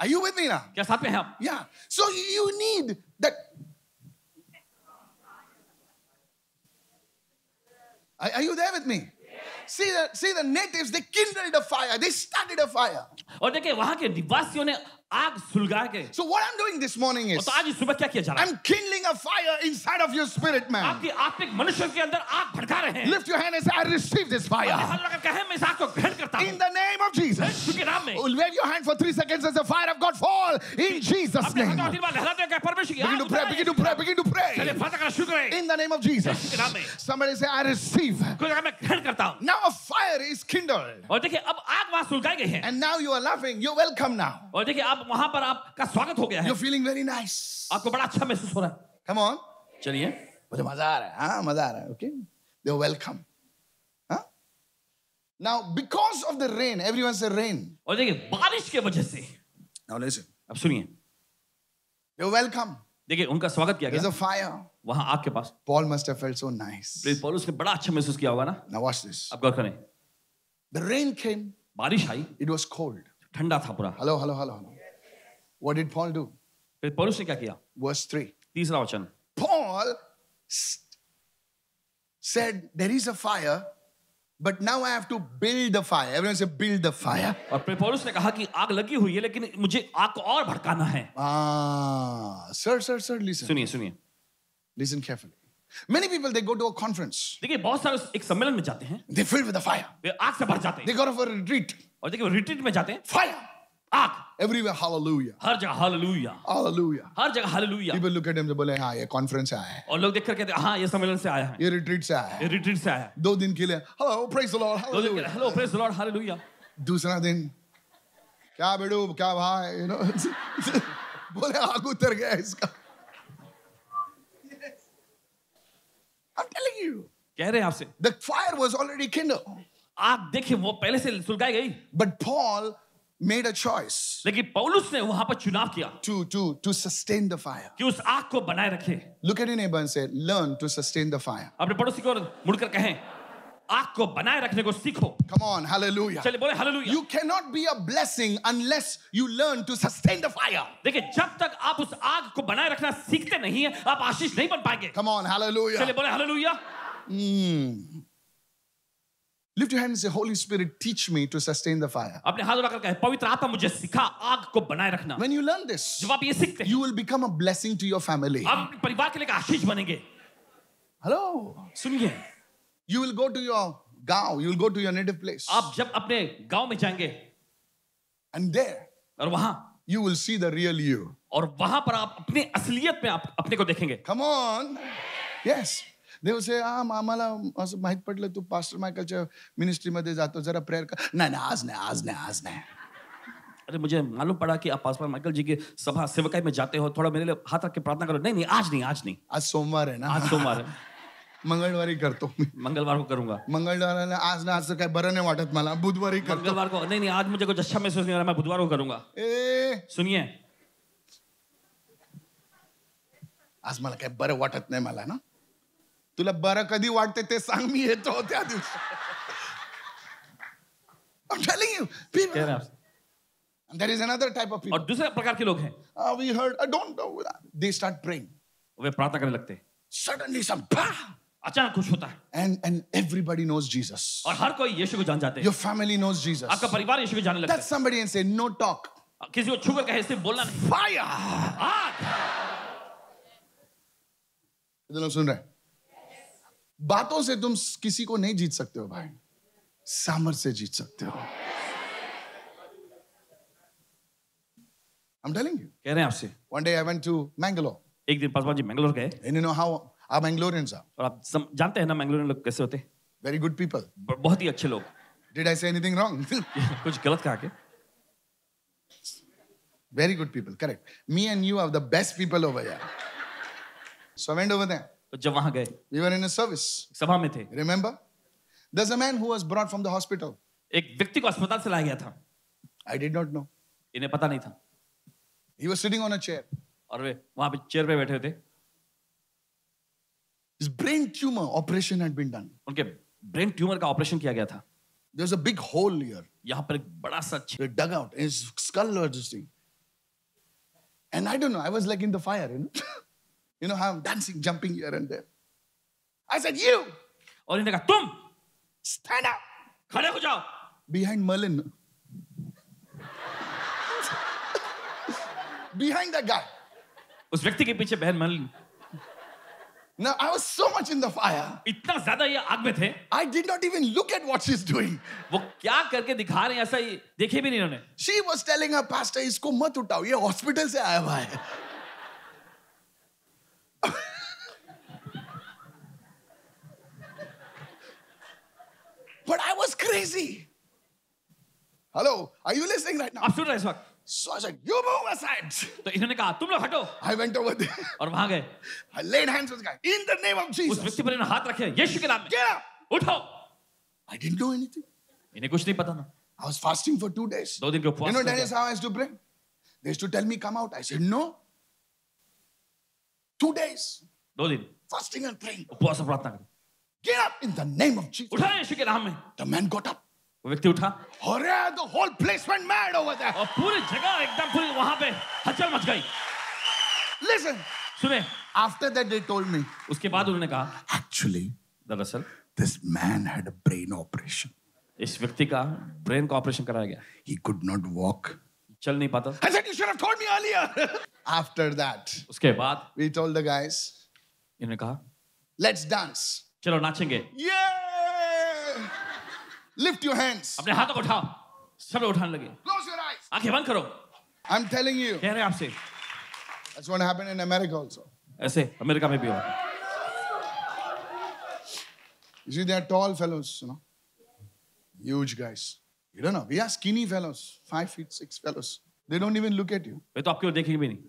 are you with me now? क्या साथ में हैं आप? Yeah. So you need that. Are, are you there with me? See the see the natives, they kindled a fire, they started a fire. और देखिए वहाँ के निवासियों ने आग सुलगा के. So what I'm doing this morning is. तो आज सुबह क्या किया जा रहा है? I'm kindling a fire inside of your spirit, man. आपकी आत्मिक मनुष्य के अंदर आग भड़का रहे हैं. Lift your hand and say, I receive this fire. हाथ लगाकर कहें मैं इस आग को ग्रहण करता हूँ. In the name of Jesus. उसके नाम में. Wave your hand for three seconds as the fire of God fall in Jesus' name. अपने हाथ तीन बार लहराते हैं क्या परमेश्वर की आग. Begin to pray, begin to pray, begin to pray. चलिए फाटा का शुक्र है. In the name of Jesus. उसके नाम में. Somebody say, I receive. कोई जगह मैं ग्रहण करता हूँ. Now a fire is kindled. और देखिए अब आग वहाँ सुलगाई गई है. And now you are laughing. You're welcome now. और देखिए आप वहाँ पर आपका स्वागत हो गया है. You're feeling very nice. आपको बड़ा अच्छा महसूस हो रहा है. Come on. चलिए. मुझे मजा आ रहा है. हाँ मजा आ रहा है. Okay. They're welcome. हाँ. Now because of the rain, everyone say rain. और देखिए बारिश के वजह से. Now listen. अब सुनिए. They're welcome. देखिए उनका स्वागत किया गया. There's a fire. वहाँ आपके पास. Paul must have felt so nice. Paul उसने बड़ा अच्छा महसूस किया होगा ना. Now watch this. अब गौर करें. The rain came. बारिश आई. It was cold. ठंडा था पूरा. Hello, hello, hello, hello. What did Paul do? फिर पॉल उसने क्या किया? Verse three. तीसरा वचन. Paul said there is a fire, but now I have to build the fire. Everyone say build the fire. और फिर पॉल उसने कहा कि आग लगी हुई है लेकिन मुझे आग को और भड़काना है. Ah, sir, sir, sir, listen. सुनिए, सुनिए. Listen carefully. Many people they go to a conference. देखिए बहुत सारे एक सम्मेलन में जाते हैं. They filled with the fire. वे आग से भर जाते हैं. They go for a retreat. और देखिए retreat में जाते हैं. Fire. आग. Everywhere hallelujah. हर जगह hallelujah. Hallelujah. हर जगह hallelujah. People look at him and बोले हाँ ये conference से आया है. और लोग देखकर कहते हैं हाँ ये सम्मेलन से आया है. ये retreat से आया है. ये retreat से आया है. दो दिन के लिए hello praise the Lord hallelujah. दो दिन के लिए hello praise the Lord hallelujah. दूसरा दिन क्या बेडू क्या भाई you know बोले आग उतर गया इसका. I'm telling you. कह रहे हैं आपसे. The fire was already kindled. आप देखिए वो पहले से सुलगाई गई. But Paul made a choice. लेकिन पौलुस ने वहाँ पर चुनाव किया. To to to sustain the fire. कि उस आग को बनाए रखे. Look at your neighbor and say, learn to sustain the fire. अपने पड़ोसी को मुड़कर कहें. आग को बनाए रखने को सीखो. Come on, hallelujah. चलिए बोले hallelujah. You cannot be a blessing unless you learn to sustain the fire. देखिए जब तक आप उस आग को बनाए रखना सीखते नहीं हैं, आप आशीष नहीं बन पाएंगे. Come on, hallelujah. चलिए बोले hallelujah. Hmm. Lift your hand and say, Holy Spirit, teach me to sustain the fire. अपने हाथ उठाकर कहें, पवित्र आत्मा मुझे सिखा आग को बनाए रखना. When you learn this, जब आप ये सीखते हैं, you will become a blessing to your family. आप परिवार के लिए आशीष बनेंगे. Hello. सुनिए. You will go to your gaon. You will go to your native place. आप जब अपने गांव में जाएंगे, and there, और वहाँ, you will see the real you. और वहाँ पर आप अपने असलियत में आप अपने को देखेंगे. Come on, yes. They will say, ah, मामला ऐसे माहित पड़ले तू pastor माइकल चे ministry में दे जातो जरा prayer कर. ना ना आज ना आज ना आज ना. अरे मुझे मालूम पड़ा कि आप पास्टर माइकल जी के सभा सेवकाई में जाते हो. थोड़ा मेरे लिए हाथ रख के प्रार्थना करो. नहीं नहीं आज नहीं आज नहीं. आज सोमवार है ना. आज सोमवार है. मंगलवारी करतो. मंगलवार को करूंगा. मंगलवार ना आज ना आज तो क्या बरने वाटत माला बुधवार ही करतो. मंगलवार को नहीं नहीं आज मुझे कुछ अच्छा महसूस नहीं हो रहा मैं बुधवार को करूंगा. सुनिए आज माला क्या बर वाटत नहीं माला ना तुला बर कदी वाटते ते सांग मी येतो होत्या दिवस. I'm telling you people. And there is another type of people. और दूसरे प्रकार के लोग हैं. We heard I don't know. They start praying. वे प्रार्थना करने लगते हैं. Suddenly some bah. अचानक कुछ होता है. And and everybody knows Jesus. और हर कोई यीशु को जान जाते हैं. Your family knows Jesus. आपका परिवार यीशु को जानने लगता है. Touch somebody and say no talk. किसी को छूकर कहे सिर्फ बोलना नहीं. Fire. आग. इधर लोग सुन रहे हैं. बातों से तुम किसी को नहीं जीत सकते हो भाई. सामर्थ से जीत सकते हो. I'm telling you. कह रहे हैं आपसे. One day I went to Mangalore. एक दिन पासवान जी मैंगलोर गए. And you know how आप Mangaloreans are. और आप जानते हैं ना Mangalorean लोग कैसे होते हैं? Very good people. बहुत ही अच्छे लोग. Did I say anything wrong? कुछ गलत कहा क्या? Very good people, correct. Me and you are the best people over here. So I went over there. तो जब वहाँ गए. We were in a service. सभा में थे. Remember? There's a man who was brought from the hospital. एक व्यक्ति को अस्पताल से लाया गया था. I did not know. इन्हें पता नहीं था. He was sitting on a chair. और वे वहाँ पे चेयर पे बैठे हुए थे. His brain tumor operation had been done. उनके ब्रेन ट्यूमर का ऑपरेशन किया गया था. There was a big hole here. यहाँ पर एक बड़ा सा छेद. Dug out his skull or something. And I don't know. I was like in the fire, you know. You know how I'm dancing, jumping here and there. I said, you. और इन्हें कहा तुम. Stand up. खड़े हो जाओ. Behind Merlin. Behind that guy. उस व्यक्ति के पीछे बहन Merlin. Now I was so much in the fire. इतना ज़्यादा ये आग में थे. I did not even look at what she's doing. वो क्या करके दिखा रहे हैं ऐसा ही देखे भी नहीं उन्होंने. She was telling her pastor, इसको मत उठाओ, ये हॉस्पिटल से आया हुआ है. But I was crazy. Hello, are you listening right now? आप सुन रहे हैं इस वक्त. So I said, you move aside. तो इन्होंने कहा तुम लोग हटो. I went over there. और वहाँ गए. I laid hands on the guy. In the name of Jesus. उस व्यक्ति पर इन्होंने हाथ रखे यीशु के नाम में. Get up. उठो. I didn't do anything. इन्हें कुछ नहीं पता ना. I was fasting for two days. दो दिन के उपवास. You know that is how I used to pray. They used to tell me come out. I said no. Two days. दो दिन. Fasting and praying. उपवास और प्रार्थना करें. Get up in the name of Jesus. उठा यीशु के नाम में. The man got up. व्यक्ति उठा. Hurrah! The whole place went mad over there. और पूरी जगह एकदम पूरी वहाँ पे हलचल मच गई. Listen. सुने. After that they told me. उसके बाद उन्होंने कहा. Actually, दरअसल, this man had a brain operation. इस व्यक्ति का ब्रेन का ऑपरेशन कराया गया. He could not walk. चल नहीं पाता. I said you should have told me earlier. After that. उसके बाद. We told the guys. इन्होंने कहा. Let's dance. चलो नाचेंगे. Yeah. Lift your hands. अपने हाथों को उठाओ. सब लोग उठाने लगे. Close your eyes. आँखें बंद करो. I'm telling you. कह रहे हैं आपसे. That's what happened in America also. ऐसे अमेरिका में भी हुआ. You see, they are tall fellows, you know, huge guys. You don't know. We are skinny fellows, five feet six fellows. They don't even look at you. वे तो आपकी ओर देखेंगे भी नहीं.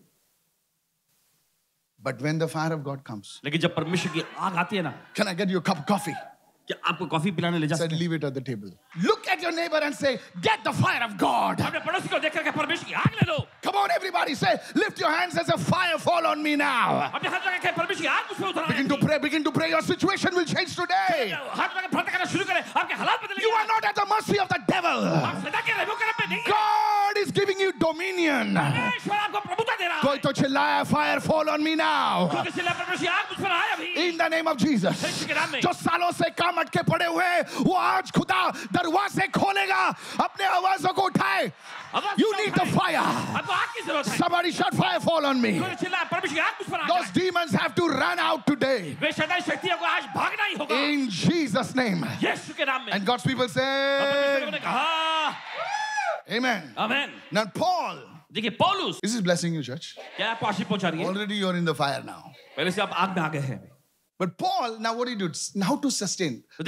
But when the fire of God comes. लेकिन जब परमेश्वर की आग आती है ना. Can I get you a cup of coffee? क्या आपको कॉफी पिलाने ले जा सकते हैं? Leave it at the table. Look at your neighbor and say, get the fire of God. अपने पड़ोसी को देखकर के परमेश्वर की आग ले लो. Come on, everybody, say, lift your hands as a fire fall on me now. अपने हाथ लगाकर परमेश्वर की आग मुझे उतारो. Begin to pray, begin to pray. Your situation will change today. हाथ लगाकर प्रार्थना करना शुरू करें. आपके हालात बदलेंगे. You are not at the mercy of the devil. आप सदा के रहमों के रब में नहीं हैं. God is giving you dominion. परमेश्वर आपको प्रभुता दे रहा है. कोई तो चिल्लाए, fire fall on me now. कोई तो चिल्लाए, परमेश्वर की आग मुझ पर आए अभी. In the name of Jesus. जो सालों से काम मटके पड़े हुए वो आज खुदा दरवाजे खोलेगा. अपने आवाजों को उठाए. You need the fire. Somebody shout fire fall on me. Those demons have to run out today. In Jesus' name. And God's people say amen. Amen. Now Paul. देखिए पॉलुस. This is blessing you, church. क्या आप आशीष पहुंचा रही हैं? Already you are in the fire now. पहले से आप आग में आ गए हैं. But Paul, now what he did, how to sustain. Look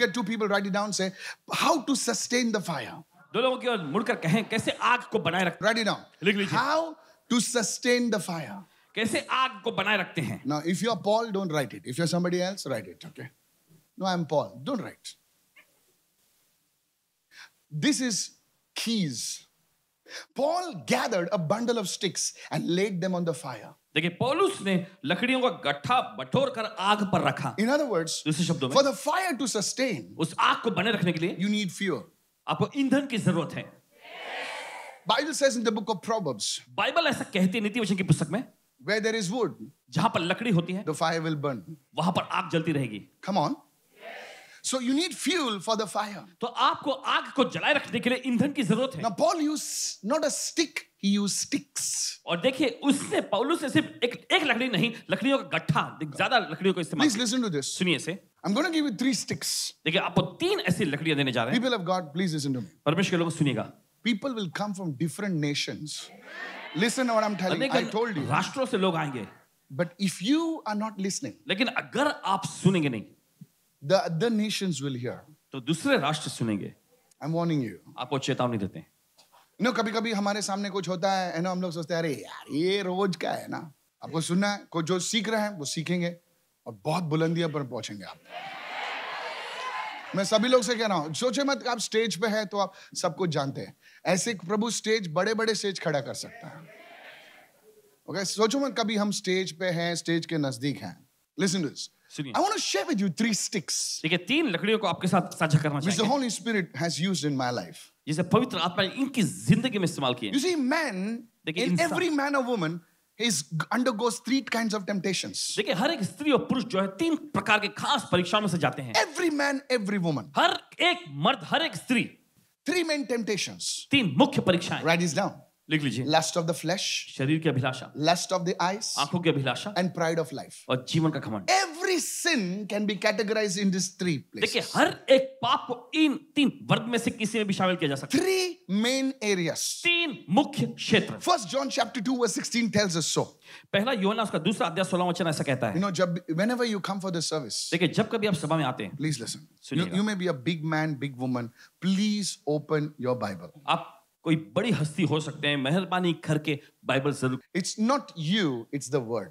at two people, write it down, say, how to sustain the fire. Write it down. How to sustain the fire. Now, if you're Paul, don't write it. If you're somebody else, write it, okay? No, I'm Paul. Don't write. This is keys. Paul gathered a bundle of sticks and laid them on the fire. देखिए पौलुस ने लकड़ियों का गट्ठा बटोर कर आग पर रखा. In other words, दूसरे शब्दों में, for the fire to sustain, उस आग को बने रखने के लिए, you need fuel. आपको ईंधन की जरूरत है. Bible says in the book of Proverbs. Bible ऐसा कहती है नीति वचन की पुस्तक में. Where there is wood, जहाँ पर लकड़ी होती है, the fire will burn. वहाँ पर आग जलती रहेगी. Come on. So you need fuel for the fire. तो आपको आग को जलाए रखने के लिए ईंधन की जरूरत है. Now Paul used not a stick, he used sticks. और देखिए उसने पौलुस ने सिर्फ एक एक लकड़ी नहीं लकड़ियों का गट्ठा ज्यादा लकड़ियों को इस्तेमाल. Please listen to this. सुनिए से. I'm going to give you three sticks. देखिए आपको तीन ऐसी लकड़ियां देने जा रहे हैं. People of God, please listen to me. परमेश्वर के लोगों सुनिएगा. People will come from different nations. Listen to what I'm telling. I told you. राष्ट्रों से लोग आएंगे. But if you are not listening. लेकिन अगर आप सुनेंगे नहीं. The other nations will hear. तो दूसरे राष्ट्र सुनेंगे. I'm warning you. आपको चेतावनी देते हैं. नो कभी-कभी हमारे सामने कुछ होता है, है ना हम लोग सोचते हैं अरे यार ये रोज का है ना. आपको सुनना है. को जो सीख रहे हैं वो सीखेंगे और बहुत बुलंदियाँ पर पहुँचेंगे आप. मैं सभी लोग से कह रहा हूँ, सोचे मत आप स्टेज पे हैं तो आप सब कुछ जानते हैं। ऐसे प्रभु स्टेज, बड़े बड़े स्टेज खड़ा कर सकता है। ओके, सोचो मत कभी हम स्टेज पे हैं, स्टेज के नजदीक हैं। Listen to this. I want to share with you three sticks. देखिए, तीन लकड़ियों को आपके साथ साझा करना चाहेंगे. Which the Holy Spirit has used in my life. जिसे पवित्र आत्मा ने इनकी जिंदगी में इस्तेमाल किए. You see, man, in every man or woman, he undergoes three kinds of temptations. देखिए, हर एक स्त्री और पुरुष जो है तीन प्रकार के खास परीक्षाओं में से जाते हैं. Every man, every woman. हर एक मर्द, हर एक स्त्री. Three main temptations. तीन मुख्य परीक्षाएं. Write this down. लिख लीजिए. Lust of the flesh, शरीर की अभिलाषा. Lust of the eyes, आंखों की अभिलाषा. And pride of life, और जीवन का घमंड. Every sin can be categorized in these three places. देखिए, हर एक पाप को इन तीन वर्ग में से किसी में भी शामिल किया जा सकता है. Three main areas, तीन मुख्य क्षेत्र. First John chapter two verse sixteen tells us so. पहला यूहन्ना उसका दूसरा अध्याय सोलह वचन ऐसा कहता है. You know, जब whenever you come for the service, देखिए, जब कभी आप सभा में आते हैं, please listen. You, you may be a big man, big woman. Please open your Bible. आप कोई बड़ी हस्ती हो सकते हैं, मेहरबानी करके बाइबल जरूर. It's not you, it's the word.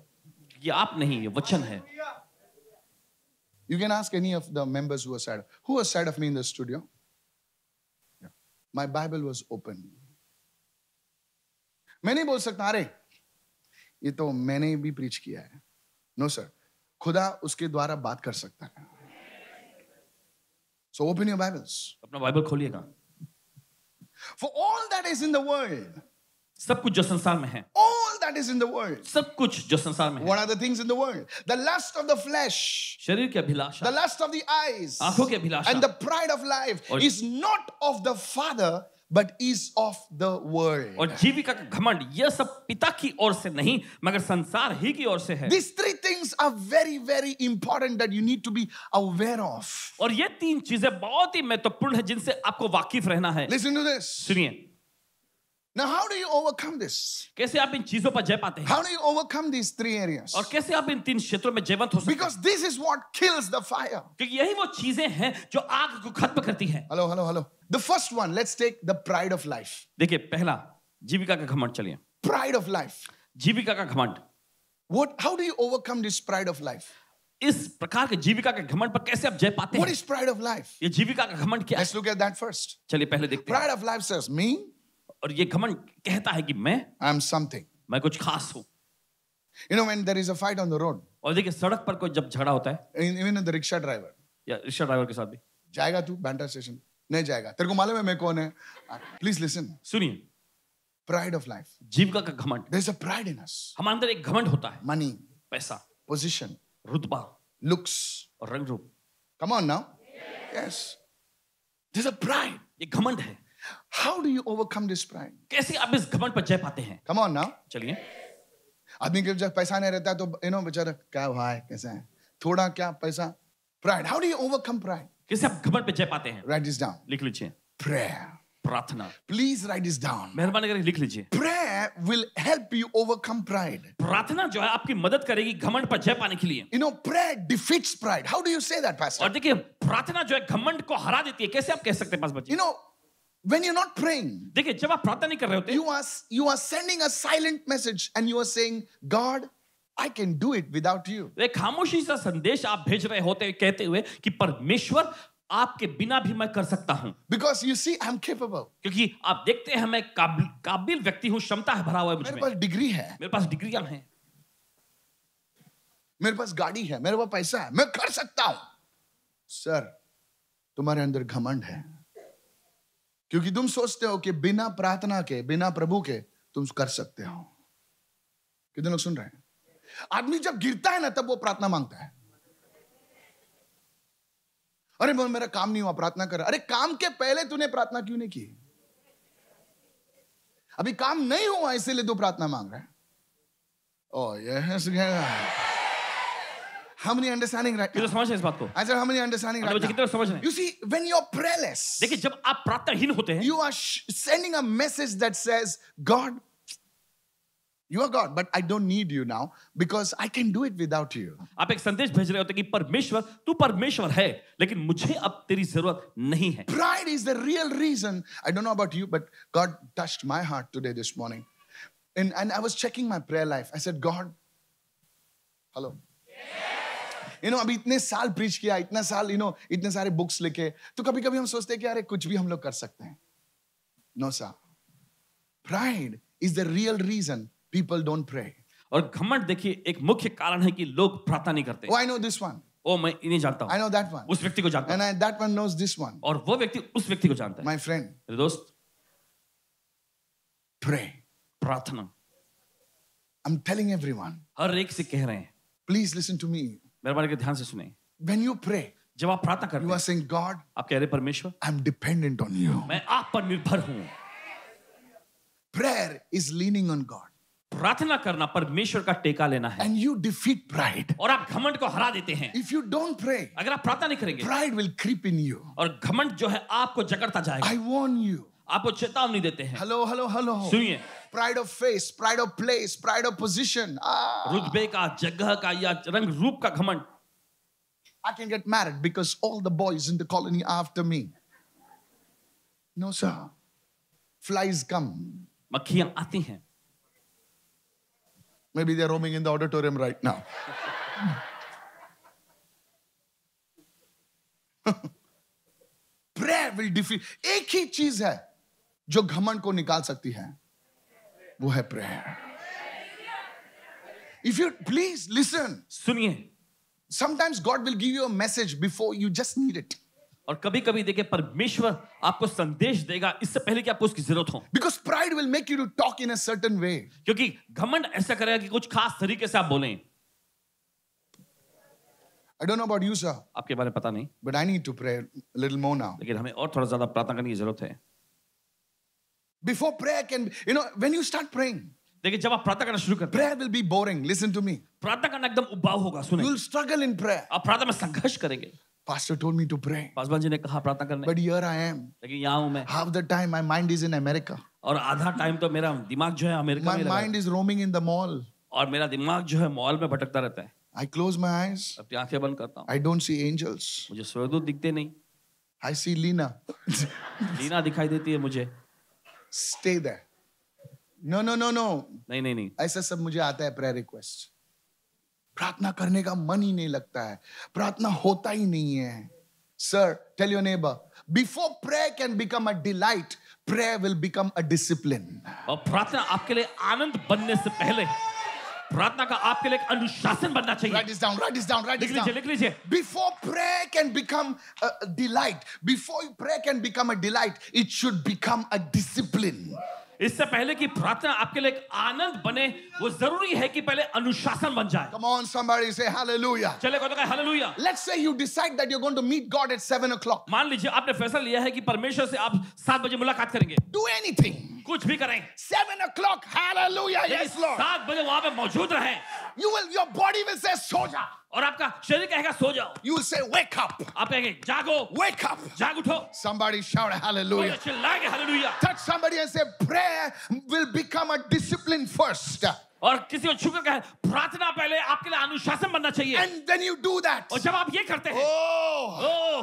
ये आप नहीं, ये वचन है. You can ask any of the members who are sad. Who was sad of me in the studio? Yeah. My Bible was open. मैं नहीं बोल सकता अरे ये तो मैंने भी प्रीच किया है. No sir, खुदा उसके द्वारा बात कर सकता है. So open your Bibles. अपना बाइबल खोलिएगा. For all that is in the world, सब कुछ जो संसार में है. All that is in the world, सब कुछ जो संसार में है. What are the things in the world? The lust of the flesh, शरीर की अभिलाषा. The lust of the eyes, आँखों की अभिलाषा. And the pride of life is not of the Father, but is of the world. और जीविका का घमंड, यह सब पिता की ओर से नहीं, मगर संसार ही की ओर से है. These three things are very, very important that you need to be aware of. और ये तीन चीजें बहुत ही महत्वपूर्ण है जिनसे आपको वाकिफ रहना है. Listen to this. सुनिए. Now, how do you overcome this? कैसे आप इन चीजों पर जय पाते हैं? How do you overcome these three areas? और कैसे आप इन तीन क्षेत्रों में जयवंत हो सकते हैं? Because this is what kills the fire. क्योंकि यही वो चीजें हैं जो आग को खत्म करती हैं. Hello, hello, hello. The first one, let's take the pride of life. देखिए, पहला जीविका का घमंड. चलिए, pride of life. जीविका का घमंड. What? How do you overcome this pride of life? इस प्रकार के जीविका के घमंड पर कैसे आप जय पाते हैं? What is pride of life? ये जीविका का घमंड क्या है? Let's look at that first. चलिए, पहले देखते हैं. Pride of life says me. और ये घमंड कहता है कि मैं I am something. मैं कुछ खास हूँ. You know, when there is a fight on the road. और देखिए, सड़क पर कोई जब झगड़ा होता है. Even the rickshaw driver. या रिक्शा ड्राइवर के साथ भी. जाएगा तू बैंड्रा स्टेशन? नहीं जाएगा. तेरे को मालूम है मैं कौन है? Please listen. सुनिए. Pride of life. जीविका का घमंड. There is a pride in us. हमारे अंदर एक घमंड होता है. Money. पैसा. Position. रुतबा. Looks. और रंग रूप. Come on now. Yes. There is a pride. ये घमंड है. How do you overcome this pride? कैसे आप इस घमंड पर जय पाते हैं? Come on now. चलिए. आदमी के जब पैसा नहीं रहता तो you know बेचारा क्या भाई कैसा है? थोड़ा क्या पैसा? Pride. How do you overcome pride? कैसे आप घमंड पर जय पाते हैं? Write this down. लिख लीजिए. Prayer. प्रार्थना. Please write this down. मेहरबानी करके लिख लीजिए. Prayer will help you overcome pride. प्रार्थना जो है आपकी मदद करेगी घमंड पर जय पाने के लिए. You know, prayer defeats pride. How do you say that, Pastor? और देखिए, प्रार्थना जो है घमंड को हरा देती है. कैसे आप कह सकते हैं पास बच्चे? You know, when you're not praying, देखिए, जब आप प्रार्थना नहीं कर रहे होते, you are you are sending a silent message and you are saying, God, I can do it without you. एक खामोशी सा संदेश आप भेज रहे होते हैं कहते हुए कि परमेश्वर आपके बिना भी मैं कर सकता हूँ. Because you see, I'm capable. क्योंकि आप देखते हैं मैं काबिल काबिल व्यक्ति हूँ, क्षमता है भरा हुआ है मुझ में. मेरे पास डिग्री है, मेरे पास डिग्रियाँ हैं, मेरे पास गाड़ी है, मेरे पास पैसा है, मैं कर सकता हूँ. सर, तुम्हारे अंदर घमंड है क्योंकि तुम सोचते हो कि बिना प्रार्थना के, बिना प्रभु के तुम कर सकते हो. कितने लोग सुन रहे हैं? आदमी जब गिरता है ना तब वो प्रार्थना मांगता है. अरे मेरा काम नहीं हुआ, प्रार्थना कर. अरे काम के पहले तूने प्रार्थना क्यों नहीं की? अभी काम नहीं हुआ इसीलिए तू प्रार्थना मांग रहा है. Oh yes, how many understanding right? कितना समझ है इस बात को? I said how many understanding right? कितना समझ है? You see, when you're prayerless, देखिए, जब आप प्रार्थनाहीन होते हैं, you are sending a message that says, God, you are God, but I don't need you now because I can do it without you. आप एक संदेश भेज रहे होते हैं कि परमेश्वर, तू परमेश्वर है, लेकिन मुझे अब तेरी जरूरत नहीं है. Pride is the real reason. I don't know about you, but God touched my heart today, this morning, and and I was checking my prayer life. I said, God, hello. you know, अभी इतने साल preach किया, इतना साल, you know, इतने सारे books लिखे, तो कभी-कभी हम सोचते हैं कि अरे कुछ भी हम लोग कर सकते हैं. No sir. Pride is the real reason people don't pray. और घमंड देखिए एक मुख्य कारण है कि लोग प्रार्थना नहीं करते. Oh, I know this one. Oh, मैं इन्हें जानता हूँ. I know that one. उस व्यक्ति को जानता हूँ. And I, that one knows this one. और वो व्यक्ति उस व्यक्ति को जानता है. My friend. मेरे दोस्त. Pray. प्रार्थना. I'm telling everyone. हर एक से कह रहे हैं. Please listen to me. मेरे बारे में ध्यान से सुनें. When you pray, जब आप प्रार्थना करते हैं, you are saying God, आप कह रहे परमेश्वर, I'm dependent on you. मैं आप पर निर्भर हूँ. Prayer is leaning on God. प्रार्थना करना परमेश्वर का टेका लेना है. And you defeat pride. और आप घमंड को हरा देते हैं. If you don't pray, अगर आप प्रार्थना नहीं करेंगे, pride will creep in you. और घमंड जो है आपको जकड़ता जाएगा. I warn you. आपको चेतावनी देते हैं. Hello, hello, hello. सुनिए. Pride of face, pride of place, pride of position. Ah. रुतबे का, जगह का या रंग रूप का घमंड. I can get married because all the boys in the colony are after me. No sir. Flies come. मक्खियां आती हैं. Maybe they're roaming in the auditorium right now. Prayer will defeat. एक ही चीज है जो घमंड को निकाल सकती है, वो है prayer. If you please listen. सुनिए. Sometimes God will give you a message before you just need it. और कभी-कभी देखे परमेश्वर आपको संदेश देगा इससे पहले कि आपको उसकी जरूरत हो. Because pride will make you to talk in a certain way. क्योंकि घमंड ऐसा करेगा कि कुछ खास तरीके से आप बोलें. I don't know about you sir. आपके बारे में पता नहीं. But I need to pray a little more now. लेकिन हमें और थोड़ा ज़्यादा प्रार्थना करने की जरूरत है. Before prayer can, you know, when you start praying. देखिए जब आप प्रार्थना करना शुरू करते हैं. Prayer will be boring. Listen to me. प्रार्थना करना एकदम उबाऊ होगा. सुनें. You'll struggle in prayer. आप प्रार्थना में संघर्ष करेंगे. Pastor told me to pray. Pastor ji ने कहा प्रार्थना करने. But here I am. लेकिन यहाँ हूँ मैं. Half the time my mind is in America. और आधा टाइम तो मेरा दिमाग जो है अमेरिका में. My mind is roaming in the mall. और मेरा दिमाग जो है मॉल में भटकता रहता है. I close my eyes. अपनी आँखें बंद करता हूँ. I don't see angels. मुझे स्वर्गदूत दिखते नहीं. I see Lina. लीना दिखाई देती है मुझे. Stay there. No no no no. नहीं नहीं नहीं. ऐसा सब मुझे आता है prayer request. प्रार्थना करने का मन ही नहीं लगता है, प्रार्थना होता ही नहीं है. Sir, tell your neighbor, before prayer can become a delight, prayer will become a discipline. और प्रार्थना आपके लिए आनंद बनने से पहले प्रार्थना का आपके लिए एक अनुशासन बनना चाहिए. Write this down, write this down, write this down. लिख लीजिए, लिख लीजिए. Before prayer can become a delight, before prayer can become a delight, it should become a discipline. इससे पहले कि प्रार्थना आपके लिए एक आनंद बने, वो जरूरी है कि पहले अनुशासन बन जाए. Come on, somebody say hallelujah. चले कोई तो कहे hallelujah. Let's say you decide that you're going to meet God at seven o'clock. मान लीजिए आपने फैसला लिया है कि परमेश्वर से आप सात बजे मुलाकात करेंगे. Do anything. कुछ भी करें. Seven o'clock, hallelujah, yes Lord. सात बजे वहाँ पे मौजूद रहें. You will, your body will say सो जा. और आपका शरीर कहेगा सो जाओ. You will say wake up. आप कहेंगे जागो. Wake up. जाग उठो. Somebody shout hallelujah. कोई चिल्लाएगा hallelujah. Touch somebody and say prayer will become a discipline first. और किसी को छूकर कहे प्रार्थना पहले आपके लिए अनुशासन बनना चाहिए. And then you do that. और जब आप ये करते हैं. Oh.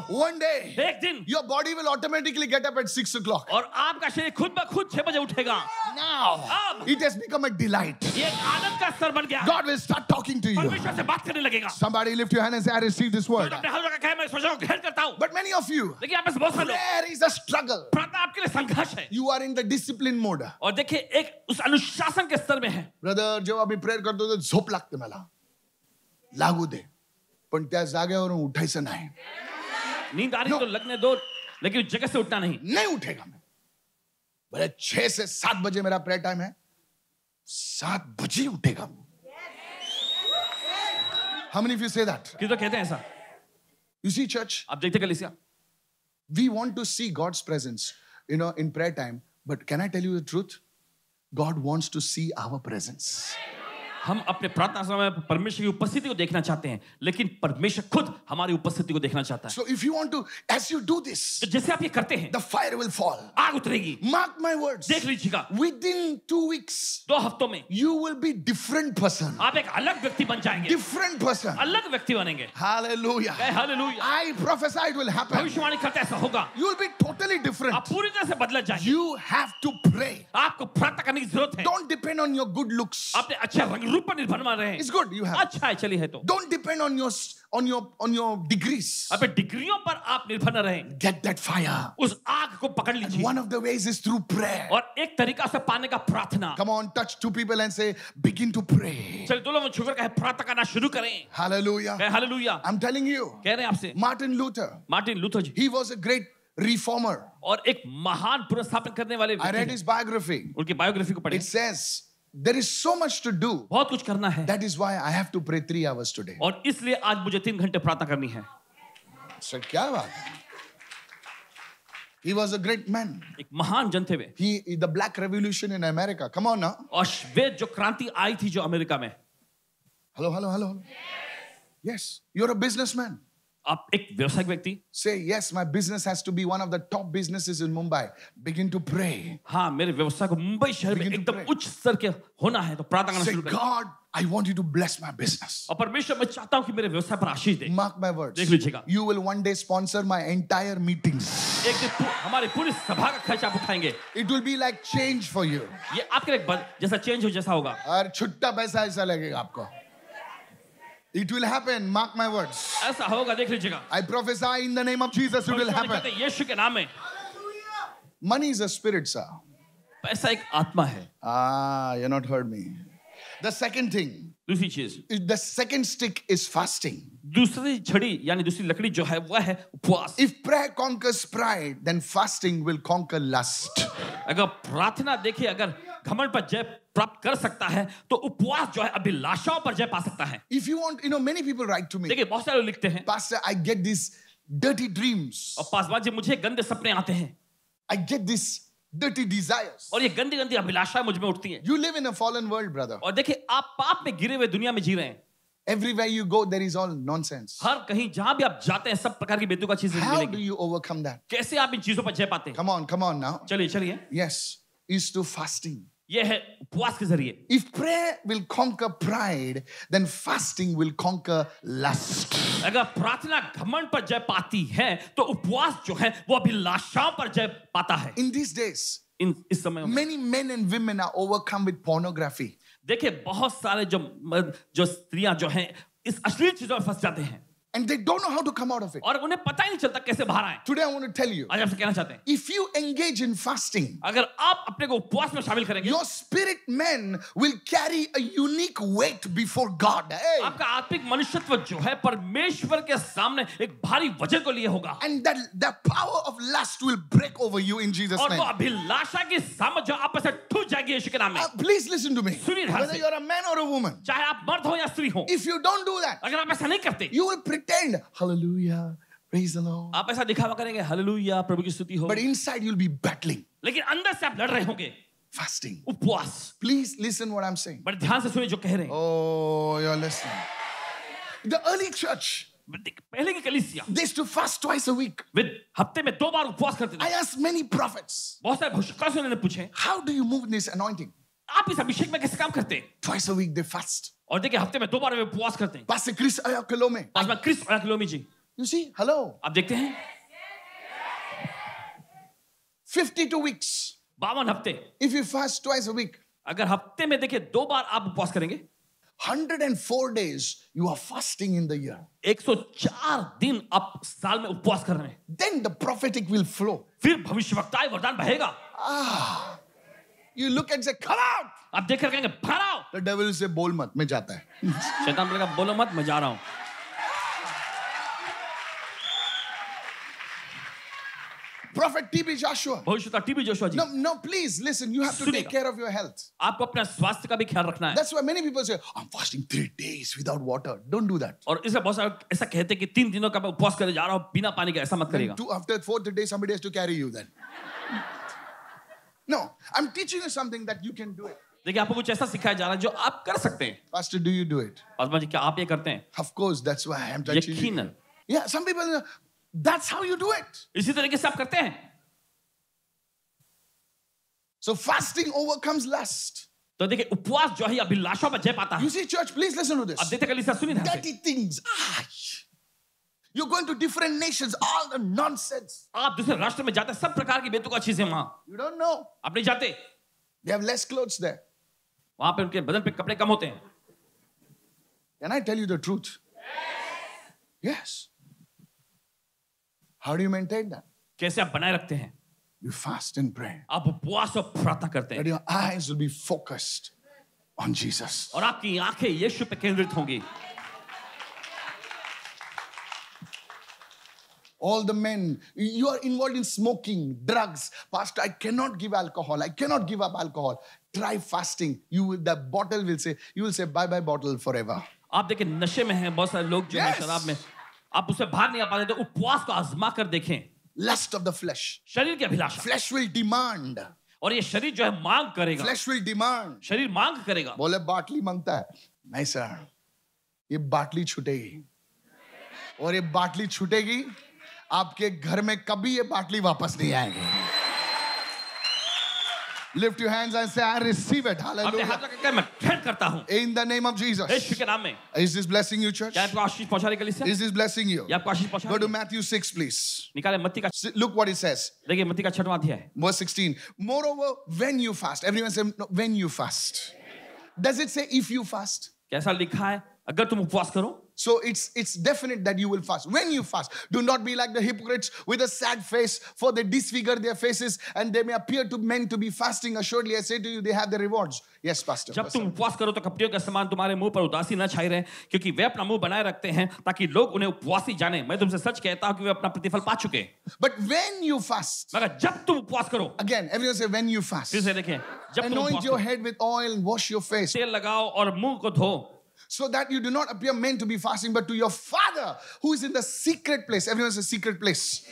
Oh. One day. एक दिन. Your body will automatically get up at six o'clock. और आपका शरीर खुद ब खुद छह बजे उठेगा. Now. अब. It has become a delight. ये आनंद का स्तर बन गया. God will start talking to you. परमेश्वर से बात करने लगेगा. Somebody lift your hand and say I receive this word. अपने हाथ लगा कहे मैं सोचा ग्रहण करता हूँ. But many of you. लेकिन आप में से बहुत सारे. Prayer is a struggle. प्रार्थना आपके लिए संघर्ष है. You are in the discipline mode. और देखिए एक उस अनुशासन के स्तर में है. Brother जब अभी प्रेयर करते हो तो झोप लागते मला लागू दे पण त्या जागेवरून उठायचं नाही. नींद आ रही तो लगने दो लेकिन जगह से उठना नहीं. नहीं उठेगा मैं. भले छह से सात बजे मेरा प्रेयर टाइम है, सात बजे उठेगा. How many of you say that? किस तो कहते हैं ऐसा? You see church? आप देखते कलीसिया? We want to see God's presence, you know, in prayer time. But can I tell you the truth? God wants to see our presence. हम अपने प्रार्थना समय परमेश्वर की उपस्थिति को देखना चाहते हैं, लेकिन परमेश्वर खुद हमारी उपस्थिति को देखना चाहता है. So if you want to, as you do this, जैसे आप ये करते हैं, the fire will fall. आग उतरेगी. Mark my words. देख लीजिएगा. Within two weeks, दो हफ्तों में, you will be different person. आप एक अलग व्यक्ति बन जाएंगे. Different person. अलग व्यक्ति बनेंगे. Hallelujah. Hallelujah. I prophesy it will happen. भविष्यवाणी करते ऐसा होगा. You will be totally different. आप पूरी तरह से बदल जाएंगे. You have to pray. आपको प्रार्थना करने की जरूरत है. Don't depend on your good looks. आपने अच्छा रंग रूप पर निर्भर मान रहे हैं. It's good, you have. अच्छा है, चलिए है तो. Don't depend on your on your on your degrees. अपने डिग्रियों पर आप निर्भर न रहें. Get that fire. उस आग को पकड़ लीजिए. One of the ways is through prayer. और एक तरीका से पाने का प्रार्थना. Come on, touch two people and say, begin to pray. चलिए दो लोगों को छूकर कहें प्रार्थना करना शुरू करें. Hallelujah. कहें Hallelujah. I'm telling you. कह रहे हैं आपसे. Martin Luther. Martin Luther ji. He was a great reformer. और एक महान पुनर्स्थापन करने वाले. I read his biography. उनकी biography को पढ़ें. It says there is so much to do. बहुत कुछ करना है. That is why I have to pray three hours today. और इसलिए आज मुझे तीन घंटे प्रार्थना करनी है. सर क्या बात है? He was a great man. एक महान जन थे वे. He the black revolution in America. Come on now. और वे जो क्रांति आई थी जो अमेरिका में. Hello, hello, hello. Yes, you're a businessman. आप एक व्यवसायिक व्यक्ति. Say yes, my business has to be one of the top businesses in Mumbai. Begin to pray. हाँ मेरे व्यवसाय को मुंबई शहर में एकदम उच्च स्तर के होना है तो प्रार्थना करना शुरू करें. Say God, I want you to bless my business. और परमेश्वर मैं चाहता हूँ कि मेरे व्यवसाय पर आशीष दे. Mark my words. देख लीजिएगा. You will one day sponsor my entire meetings. एक दिन हमारे पूरी सभा का खर्च आप उठाएंगे. It will be like change for you. ये आपके लिए जैसा change हो जैसा होगा. और छुट्टा पैसा ऐसा लगेगा आपको. It will happen. Mark my words. ऐसा होगा देख लीजिएगा. I prophesy in the name of Jesus. It will happen. यीशु के नाम में. Money is a spirit, sir. पैसा एक आत्मा है. Ah, you not heard me. The second thing. दूसरी चीज. The second stick is fasting. दूसरी छड़ी यानी दूसरी लकड़ी जो है वह है उपवास. If prayer conquers pride, then fasting will conquer lust. अगर प्रार्थना देखिए अगर घमंड पर जय प्राप्त कर सकता है तो उपवास जो है अभिलाषाओं पर जय पा सकता है. If you want, you know, many people write to me. देखिए बहुत सारे लोग लिखते हैं. Pastor, I get these dirty dreams. और पासवान जी मुझे गंदे सपने आते हैं. I get these dirty desires. और ये गंदी गंदी अभिलाषाएं मुझ में उठती हैं. You live in a fallen world, brother. और देखिए आप पाप में गिरे हुए दुनिया में जी रहे हैं. Everywhere you go, there is all nonsense. हर कहीं जहाँ भी आप जाते हैं सब प्रकार की बेतुका चीजें मिलेंगी. How do you overcome that? कैसे आप इन चीजों पर जय पाते हैं? Come on, come on now. चलिए चलिए. Yes, is to fasting. ये है उपवास के जरिए. If prayer will conquer pride, then fasting will conquer lust. अगर प्रार्थना घमंड पर जय पाती है, तो उपवास जो है वो अभिलाषाओं पर जय पाता है. In these days, इन इस समय में, many men and women are overcome with pornography. देखिए बहुत सारे जो जो स्त्रियां जो हैं इस अश्लील चीजों में फंस जाते हैं. And they don't know how to come out of it. और उन्हें पता ही नहीं चलता कैसे बाहर आएं. Today I want to tell you. आज आपसे कहना चाहते हैं. If you engage in fasting, अगर आप अपने को उपवास में शामिल करेंगे, your spirit man will carry a unique weight before God. Hey. आपका आत्मिक मनुष्यत्व जो है परमेश्वर के सामने एक भारी वजन को लिए होगा. And that the power of lust will break over you in Jesus' name. और वो अभिलाषा की सामर्थ जो आप से टूट जाएगी यीशु के नाम में. Please listen to me. Whether you are a man or a woman, चाहे आप मर्द हो या स्त्री हो, if you don't do that, अगर आप ऐसा नहीं करते, you will pretend hallelujah praise the Lord. आप ऐसा दिखावा करेंगे hallelujah प्रभु की स्तुति हो. But inside you'll be battling. लेकिन अंदर से आप लड़ रहे होंगे. Fasting. उपवास. Please listen what I'm saying. बड़े ध्यान से सुनिए जो कह रहे हैं. Oh, you're listening. The early church. पहले की कलीसिया. They used to fast twice a week. वे हफ्ते में दो बार उपवास करते थे. I asked many prophets. बहुत सारे भविष्यवक्ताओं ने पूछे. How do you move in this anointing? आप इस अभिषेक में कैसे काम करते हैं? Twice a week they fast. और देखिए हफ्ते में दो बार वे उपवास करते हैं. पास क्रिस अयाकिलो में. पास में क्रिस अयाकिलो में जी. You see, hello. आप देखते हैं. fifty-two weeks. बावन हफ्ते. If you fast twice a week. अगर हफ्ते में देखिए दो बार आप उपवास करेंगे. one hundred four days you are fasting in the year. one hundred four दिन आप साल में उपवास कर रहे हैं. Then the prophetic will flow. फिर भविष्यवक्ताई वरदान बहेगा. Ah. You look and say, come out. आप देखकर कहेंगे बाहर आओ. The devil will say, बोल मत, मैं जाता है. शैतान बोलेगा बोलो मत, मैं जा रहा हूँ. Prophet T B Joshua. भविष्यता T B Joshua ji. No, no, please listen. You have to take care of your health. आपको अपना स्वास्थ्य का भी ख्याल रखना है. That's why many people say, I'm fasting three days without water. Don't do that. और इससे बहुत सारे ऐसा कहते हैं कि तीन दिनों का मैं उपवास करने जा रहा हूँ बिना पानी के. ऐसा मत करिएगा. Two after fourth day somebody has to carry you then. No, I'm teaching you something that you can do it. देखिए आपको कुछ ऐसा सिखाया जा रहा है जो आप कर सकते हैं. Pastor, do you do it? Pastor जी क्या आप ये करते हैं? Of course, that's why I'm teaching you. यकीनन. Yeah, some people, that's how you do it. इसी तरीके से आप करते हैं. So fasting overcomes lust. तो देखिए उपवास जो है अभिलाषा पर जय पाता है. You see, church, please listen to this. अब देखते कलीसिया सुनिए ध्यान से. Dirty things. You're going to different nations, all the nonsense. आप दूसरे राष्ट्र में जाते हैं सब प्रकार की बेतुका चीजें वहाँ. You don't know. आप नहीं जाते. They have less clothes there. वहाँ पे उनके बदन पे कपड़े कम होते हैं. Can I tell you the truth? Yes. Yes. How do you maintain that? कैसे आप बनाए रखते हैं? You fast and pray. आप उपवास और प्रार्थना करते हैं. That your eyes will be focused on Jesus. और आपकी आंखें यीशु पे केंद्रित होंगी. All the men, you are involved in smoking, drugs. Pastor, I cannot give alcohol. I cannot give up alcohol. Try fasting. You will, the bottle will say, you will say bye bye bottle forever. आप देखें नशे में हैं बहुत सारे लोग जो हैं शराब में. आप उससे बाहर नहीं आ पाते तो उपवास को आजमा कर देखें. Lust of the flesh. शरीर की अभिलाषा. Flesh will demand. और ये शरीर जो है मांग करेगा. Flesh will demand. शरीर मांग करेगा. बोले बाटली मांगता है. नहीं सर. ये बाटली छूटेगी. और ये बाटली छूटेगी. आपके घर में कभी ये बाटली वापस नहीं आएगी. Lift your hands and say, I receive it. Hallelujah. In the name of Jesus. Is this blessing you, church? Is this blessing you? Go to Matthew six, please. Look what it says. Verse sixteen. Moreover, when you fast. Everyone say, no, when you fast. Does it say if you fast? So it's, it's definite that you will fast. When you fast, do not be like the hypocrites with a sad face, for they disfigure their faces and they may appear to men to be fasting. Assuredly, I say to you, they have the rewards. Yes, Pastor. जब तुम उपवास करो तो कपटियों के समान तुम्हारे मुंह पर उदासी न छाई रहे, क्योंकि वे अपना मुंह बनाए रखते हैं ताकि लोग उन्हें उपवासी जाने. मैं तुमसे सच कहता हूँ कि वे अपना प्रतिफल पा चुके हैं. But when you fast, मगर जब तुम उपवास करो. Again, everyone say when you fast. फिर से देखें. Anoint your head with oil and wash your face. तेल लगाओ और मुंह को धो. So that you do not appear men to be fasting, but to your Father who is in the secret place. Everyone says secret place.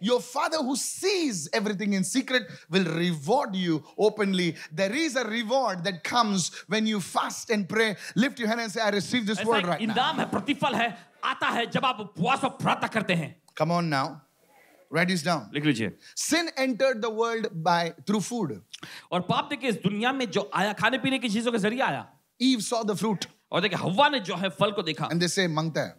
Your Father who sees everything in secret will reward you openly. There is a reward that comes when you fast and pray. Lift your hand and say, I receive this word right now. Come on now. Write this down. Sin entered the world by through food. Eve saw the fruit. और देखे हव्वा ने जो है फल को देखा. And they say मांगता है.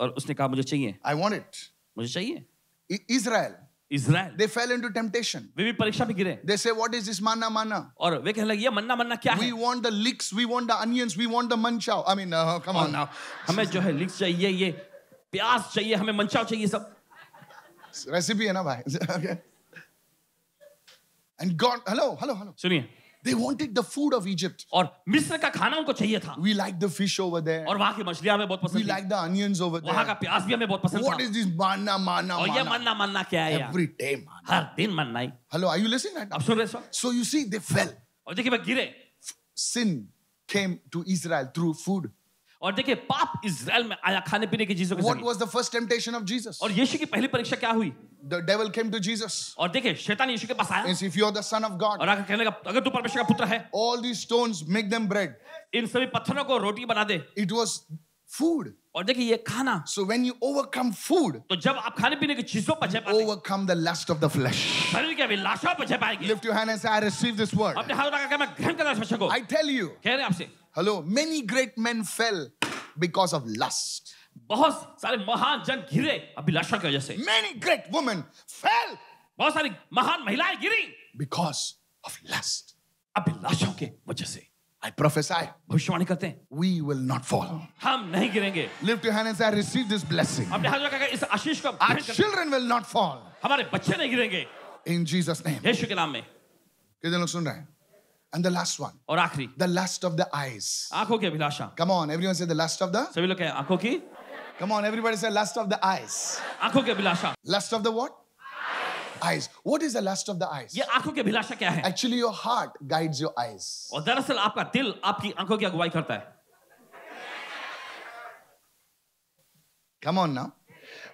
और उसने कहा मुझे चाहिए. I want it. मुझे चाहिए. Israel. Israel. They fell into temptation. वे भी परीक्षा में गिरे. They say what is this manna manna? और वे कहने लगे ये मन्ना मन्ना क्या है? We want the leeks, we want the onions, we want the manchao. I mean, uh, come on now. हमें जो है leeks चाहिए, ये प्याज चाहिए, हमें manchao चाहिए सब. Recipe है ना भाई. And God, hello, hello, hello. सुनिए. They wanted the food of Egypt. और मिस्र का खाना उनको चाहिए था. We like the fish over there. और वहाँ की मछलियाँ हमें बहुत पसंद थी. We like the onions over there. वहाँ का प्याज भी हमें बहुत पसंद था. What is this manna manna? और ये manna manna क्या है यार? Every day manna. हर दिन manna he. Hello, are you listening right now? आप सुन रहे हो? So you see, they fell. और देखिए वे गिरे. Sin came to Israel through food. और देखिए पाप इज़राइल में आया खाने पीने की चीजों के साथ. What was the first temptation of Jesus? और यीशु की पहली परीक्षा क्या हुई? The devil came to Jesus. और देखिए शैतान यीशु के पास आया. If you are the son of God. और आकर कहने लगा अगर तू परमेश्वर का पुत्र है. All these stones make them bread. इन सभी पत्थरों को रोटी बना दे. It was food. और देखिए ये खाना. So when you overcome food, तो जब आप खाने पीने की चीजों पर जय पाएंगे. Overcome the lust of the flesh. शरीर की अभिलाषा पर जय पाएंगे. Lift your hand and say I receive this word. अपने हाथ उठाकर कहना ग्रहण करना इस वचन को. I tell you. कह रहे हैं आपसे. Hello, many great men fell because of lust. बहुत सारे महान जन गिरे अभिलाषा की वजह से. Many great women fell. बहुत सारी महान महिलाएं गिरी. Because of lust. अभिलाषा के वजह से. I prophesy. भविष्यवाणी करते हैं. We will not fall. हम नहीं गिरेंगे. Lift your hand and say, I receive this blessing. अपने हाथ उठाकर इस आशीष को. Our children will not fall. हमारे बच्चे नहीं गिरेंगे. In Jesus' name. यीशु के नाम में. कितने लोग सुन रहे हैं? And the last one. और आखिरी. The lust of the eyes. आँखों की अभिलाषा. Come on, everyone say the lust of the. सभी लोग कहें आँखों की. Come on, everybody say lust of the eyes. आँखों की अभिलाषा. Lust of the what? Eyes. What is the lust of the eyes? ये आँखों की अभिलाषा क्या है? Actually, your heart guides your eyes. और दरअसल आपका दिल आपकी आँखों की अगुवाई करता है. Come on now.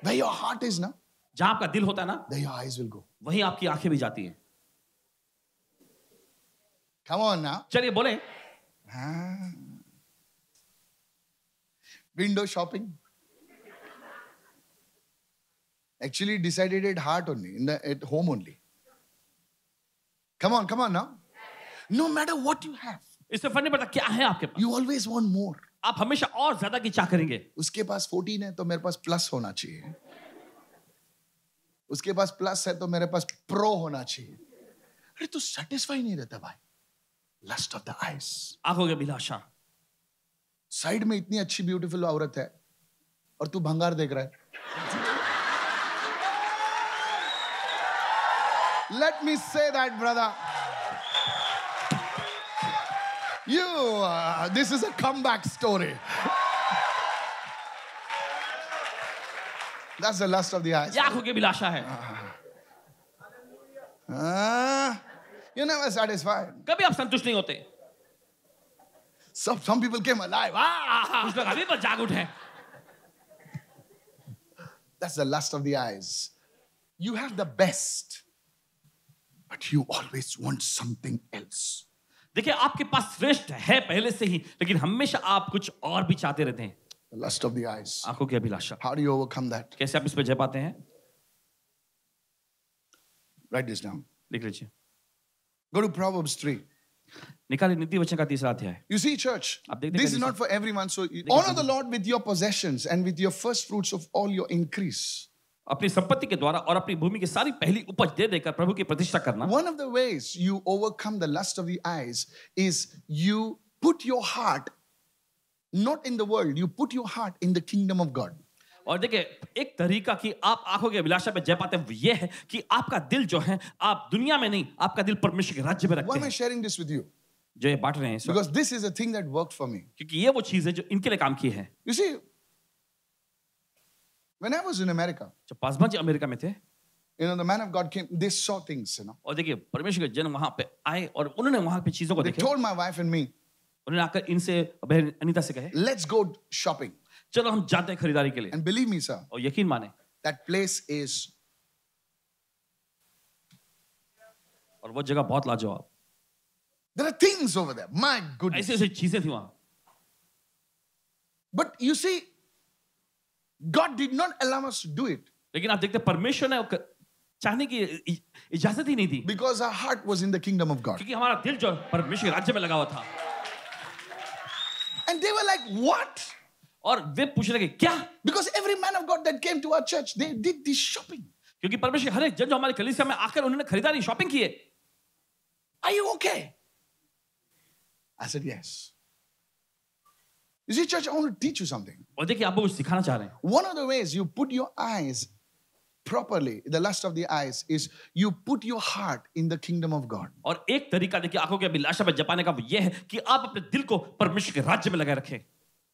Where your heart is now. जहाँ आपका दिल होता है ना. There your eyes will go. वहीं आपकी आँखें भी जाती हैं. Come on now. चलिए बोले. हाँ. Window shopping. Actually decided at heart only, in the, at home only. Come on, come on now. No matter what you have. इससे फर्क नहीं पड़ता क्या है आपके पास. You always want more. आप हमेशा और ज़्यादा की चाह करेंगे. उसके पास fourteen है तो मेरे पास plus होना चाहिए. उसके पास plus है तो मेरे पास pro होना चाहिए. अरे तू satisfy नहीं रहता भाई. Lust of the eyes. आँखों की अभिलाषा. साइड में इतनी अच्छी ब्यूटीफुल औरत है और तू भंगार देख रहा है. Let me say that brother, you this is a comeback story. That's the lust of the eyes. आंखों की अभिलाषा है. You never satisfied. कभी आप संतुष्ट नहीं होते. Some some people came alive. Ah, कुछ लोग अभी पर जाग उठे. That's the lust of the eyes. You have the best, but you always want something else. देखिए आपके पास श्रेष्ठ है पहले से ही, लेकिन हमेशा आप कुछ और भी चाहते रहते हैं. The lust of the eyes. आंखों की अभिलाषा. How do you overcome that? कैसे आप इस पे जय पाते हैं? Write this down. लिख लीजिए. Go to Proverbs three. निकाले नीति वचन का तीसरा अध्याय. You see, church, this is not for everyone. So honor the Lord with your possessions and with your first fruits of all your increase. अपनी संपत्ति के द्वारा और अपनी भूमि की सारी पहली उपज दे देकर प्रभु की प्रतिष्ठा करना. One of the ways you overcome the lust of the eyes is you put your heart not in the world. You put your heart in the kingdom of God. और देखिए एक तरीका कि आप आंखों की अभिलाषा पे जय पाते हैं ये है कि आपका दिल जो है आप दुनिया में नहीं, आपका दिल परमेश्वर के राज्य में रखते हैं. Why am I sharing this with you? जो ये बांट रहे हैं because this is a thing that worked for me. क्योंकि ये वो चीज है जो इनके लिए काम की है. You see, when I was in America, जब पासवान जी अमेरिका में थे, you know the man of God came. They saw things, you know. और देखिए परमेश्वर के जन वहां पे आए और उन्होंने वहां पे चीजों को देखा. They told my wife and me. उन्होंने आकर इनसे बहन अनीता से कहे, Let's go shopping. चलो हम जाते हैं खरीदारी के लिए. And believe me, sir, और यकीन माने, that place is, और वो जगह बहुत लाजवाब. There are things over there. My goodness. ऐसी ऐसी चीजें थी वहाँ. But you see, God did not allow us to do it. लेकिन आप देखते परमेश्वर ने चाहने की इजाजत ही नहीं दी. Because our heart was in the kingdom of God. क्योंकि हमारा दिल जो परमेश्वर के राज्य में लगा हुआ था. And they were like, what? और वे पूछने लगे क्या? Because every man of God that came to our church, they did this shopping. क्योंकि परमेश्वर हर एक जन जो हमारे कलीसिया में आकर उन्होंने खरीदारी शॉपिंग की है. Are you okay? I said yes. You see, church, I want to teach you something. और देखिए आपको कुछ सिखाना चाह रहे हैं. One of the ways you put your eyes properly, the lust of the eyes, is you put your heart in the kingdom of God. और एक तरीका देखिए आंखों की अभिलाषा पर जपाने का वो ये है कि आप अपने दिल को परमेश्वर के राज्य में लगाए रखें.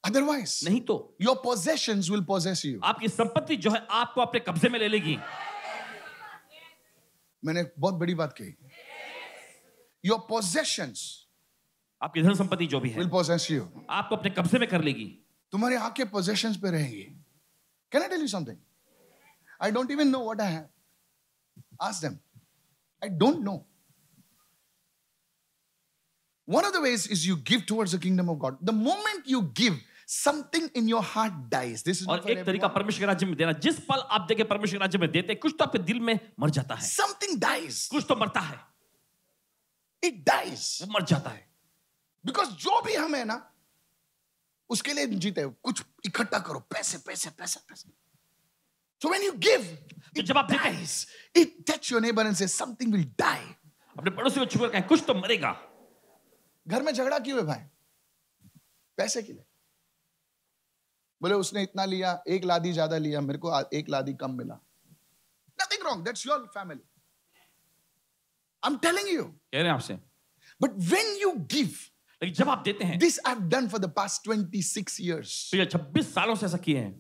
Otherwise, नहीं तो your possessions will possess you. आपकी संपत्ति जो है आपको अपने कब्जे में ले लेगी. मैंने बहुत बड़ी बात कही. Your possessions, आपकी धन संपत्ति जो भी है, will possess you. आपको अपने कब्जे में कर लेगी. तुम्हारी आंखें possessions पे रहेंगी. Can I tell you something? I don't even know what I have. Ask them. I don't know. One of the ways is you give towards the kingdom of God. The moment you give, something in your heart dies. This is और एक तरीका परमेश्वर के राज्य में देना. जिस पल आप देके परमेश्वर के राज्य में देते कुछ तो आपके दिल में मर जाता है. Something dies. कुछ तो मरता है. It dies. वो मर जाता है. Because जो भी हम है ना उसके लिए जीते हैं. कुछ इकट्ठा करो पैसे पैसे पैसे पैसे. So when you give, it जब आप dies. It touch your neighbor and say something will die. अपने पड़ोसी को छुकर कहें कुछ तो मरेगा. घर में झगड़ा क्यों है भाई? पैसे के लिए. बोले उसने इतना लिया, एक लादी ज्यादा लिया, मेरे को एक लादी कम मिला. Nothing wrong, that's your family. I'm telling you. कह रहे हैं आपसे. But when you give, लेकिन जब आप देते हैं, this I've done for the past twenty-six years. तो ये छब्बीस सालों से ऐसा किए हैं.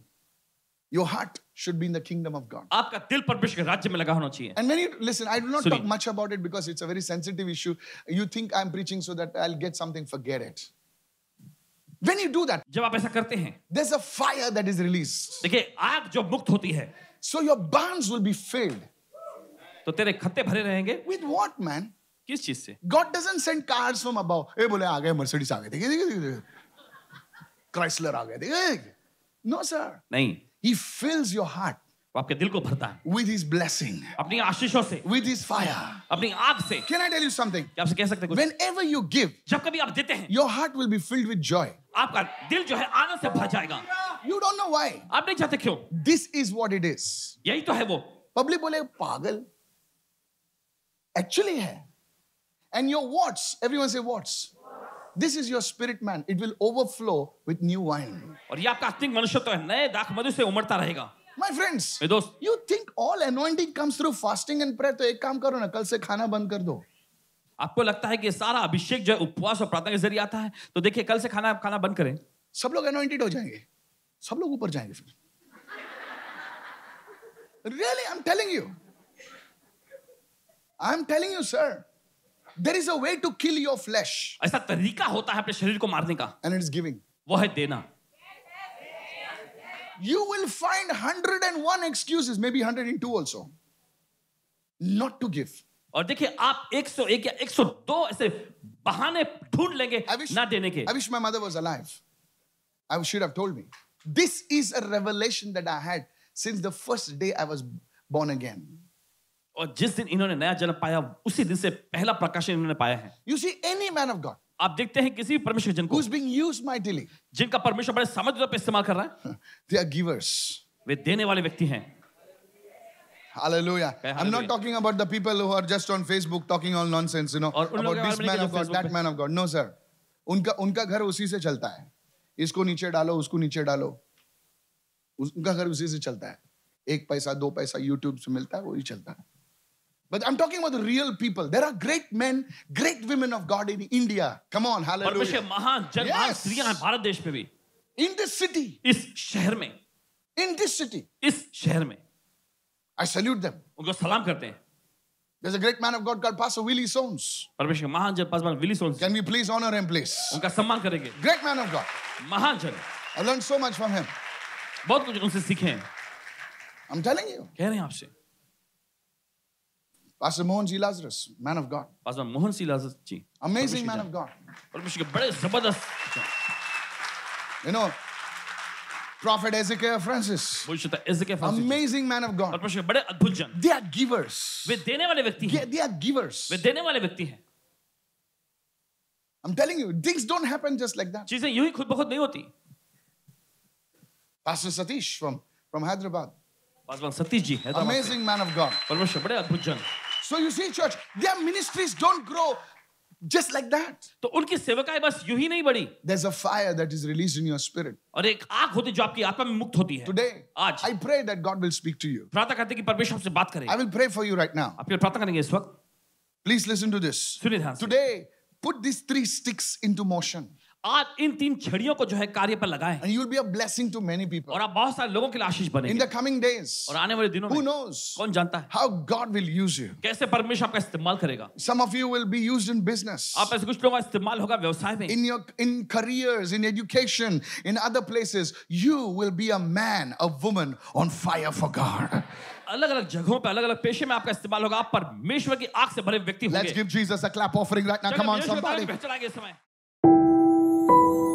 Your heart should be in the kingdom of God. आपका दिल परमेश्वर के राज्य में लगा होना चाहिए. And when you listen, I do not talk much about it because it's a very sensitive issue. You think I'm preaching so that I'll get something? Forget it. When you do that, जब आप ऐसा करते हैं, there's a fire that is released. देखिए आग जो मुक्त होती है. So your barns will be filled. तो तेरे खत्ते भरे रहेंगे. With what, man? किस चीज से? God doesn't send cars from above. ए बोले आ गए मर्सिडीज आ गए. देखिए देखिए देखिए. क्राइस्लर आ गए. देखिए. No sir. नहीं. He fills your heart. आपके दिल को भरता है. With his blessing. अपनी आशीषों से. With his fire. अपनी आग से. Can I tell you something? क्या आपसे कह सकते हैं? Whenever you give, जब कभी आप देते हैं, your heart will be filled with joy. आपका दिल जो है आनंद से भर जाएगा. You don't know why. आप नहीं जानते क्यों? This is what it is. यही तो है वो. Public बोले पागल. Actually है. And your watts, everyone say watts. This is your spirit man. It will overflow with new wine. My friends, you think all anointing comes through fasting and prayer? So, ek kaam karo na, kal se khana band kar do. आपको लगता है कि सारा अभिषेक जो उपवास और प्रार्थना के जरिए आता है, तो देखिए कल से खाना खाना बंद करें। सब लोग anointed हो जाएंगे, सब लोग ऊपर जाएंगे फिर। Really, I'm telling you, I'm telling you, sir, there is a way to kill your flesh. ऐसा तरीका होता है अपने शरीर को मारने का। And it's giving. वो है देना। You will find hundred and one excuses, maybe hundred and two also, not to give. और देखिए आप one oh one या one oh two ऐसे बहाने ढूंढ लेंगे ना देने के. I wish my mother was alive. I should have told me. This is a revelation that I had since the first day I was born again. और जिस दिन इन्होंने नया जन्म पाया उसी दिन से पहला प्रकाशन इन्होंने पाया है. You see any man of God. आप देखते हैं किसी परमेश्वर जन को. Who's being used mightily. जिनका परमेश्वर बड़े समझ तौर पे इस्तेमाल कर रहा है. They are givers. वे देने वाले व्यक्ति हैं. Hallelujah. Okay, hallelujah. I'm not talking about the people who are just on Facebook talking all nonsense, you know, about this man of God, that man of God. No, sir. Unka unka ghar usi se chalta hai. Isko niche dalo, usko niche dalo. Unka ghar usi se chalta hai. Ek paisa, do paisa YouTube se milta hai, wohi chalta hai. But I'm talking about the real people. There are great men, great women of God in India. Come on, hallelujah. परमेश्वर महान जन महान स्त्रियां हैं भारत देश में भी. In this city. इस शहर में. In this city. इस शहर में. I salute them. उनको सलाम करते हैं. There's a great man of God called Pastor Willie Soans. परमेश्वर महान जन pastor Willie Soans. Can we please honor him, please? उनका सम्मान करेंगे. Great man of God. महान जन. I learned so much from him. बहुत कुछ उनसे सीखे हैं. I'm telling you. कह रहे हैं आपसे. Pastor Mohanji Lazarus, man of God. Pastor Mohanji Lazarus ji. Amazing man of God. परमेश्वर के बड़े जबरदस्त. You know. Prophet Ezekiel Francis, amazing man of God. They are givers. They are givers. I'm telling you, things don't happen just like that. Pastor Satish from from Hyderabad, amazing man of God. So you see, church, their ministries don't grow just like that. तो उनकी सेवकाएं बस यूं ही नहीं बढ़ी. There's a fire that is released in your spirit. और एक आग होती है जो आपकी आत्मा में मुक्त होती है. Today, आज. I pray that God will speak to you. प्रार्थना करते हैं कि परमेश्वर आपसे बात करे. I will pray for you right now. आप ये प्रार्थना करेंगे इस वक्त. Please listen to this. सुनिए ध्यान से. Today, put these three sticks into motion. आज इन तीन छड़ियों को जो है कार्य पर लगाएं. And you will be a blessing to many people. और आप बहुत सारे लोगों के लिए आशीष बनेंगे. In the coming days. और आने वाले दिनों में. Who knows? कौन जानता है? How God will use you. कैसे परमेश्वर आपका इस्तेमाल करेगा? Some of you will be used in business. आप ऐसे कुछ लोगों का इस्तेमाल होगा व्यवसाय में. In your in careers, in education, in other places, you will be a man, a woman on fire for God. अलग-अलग जगहों पे अलग-अलग पेशे में आपका इस्तेमाल होगा. आप परमेश्वर की आग से भरे व्यक्ति होंगे. Let's give Jesus a clap offering right now. Come on, somebody. Thank you.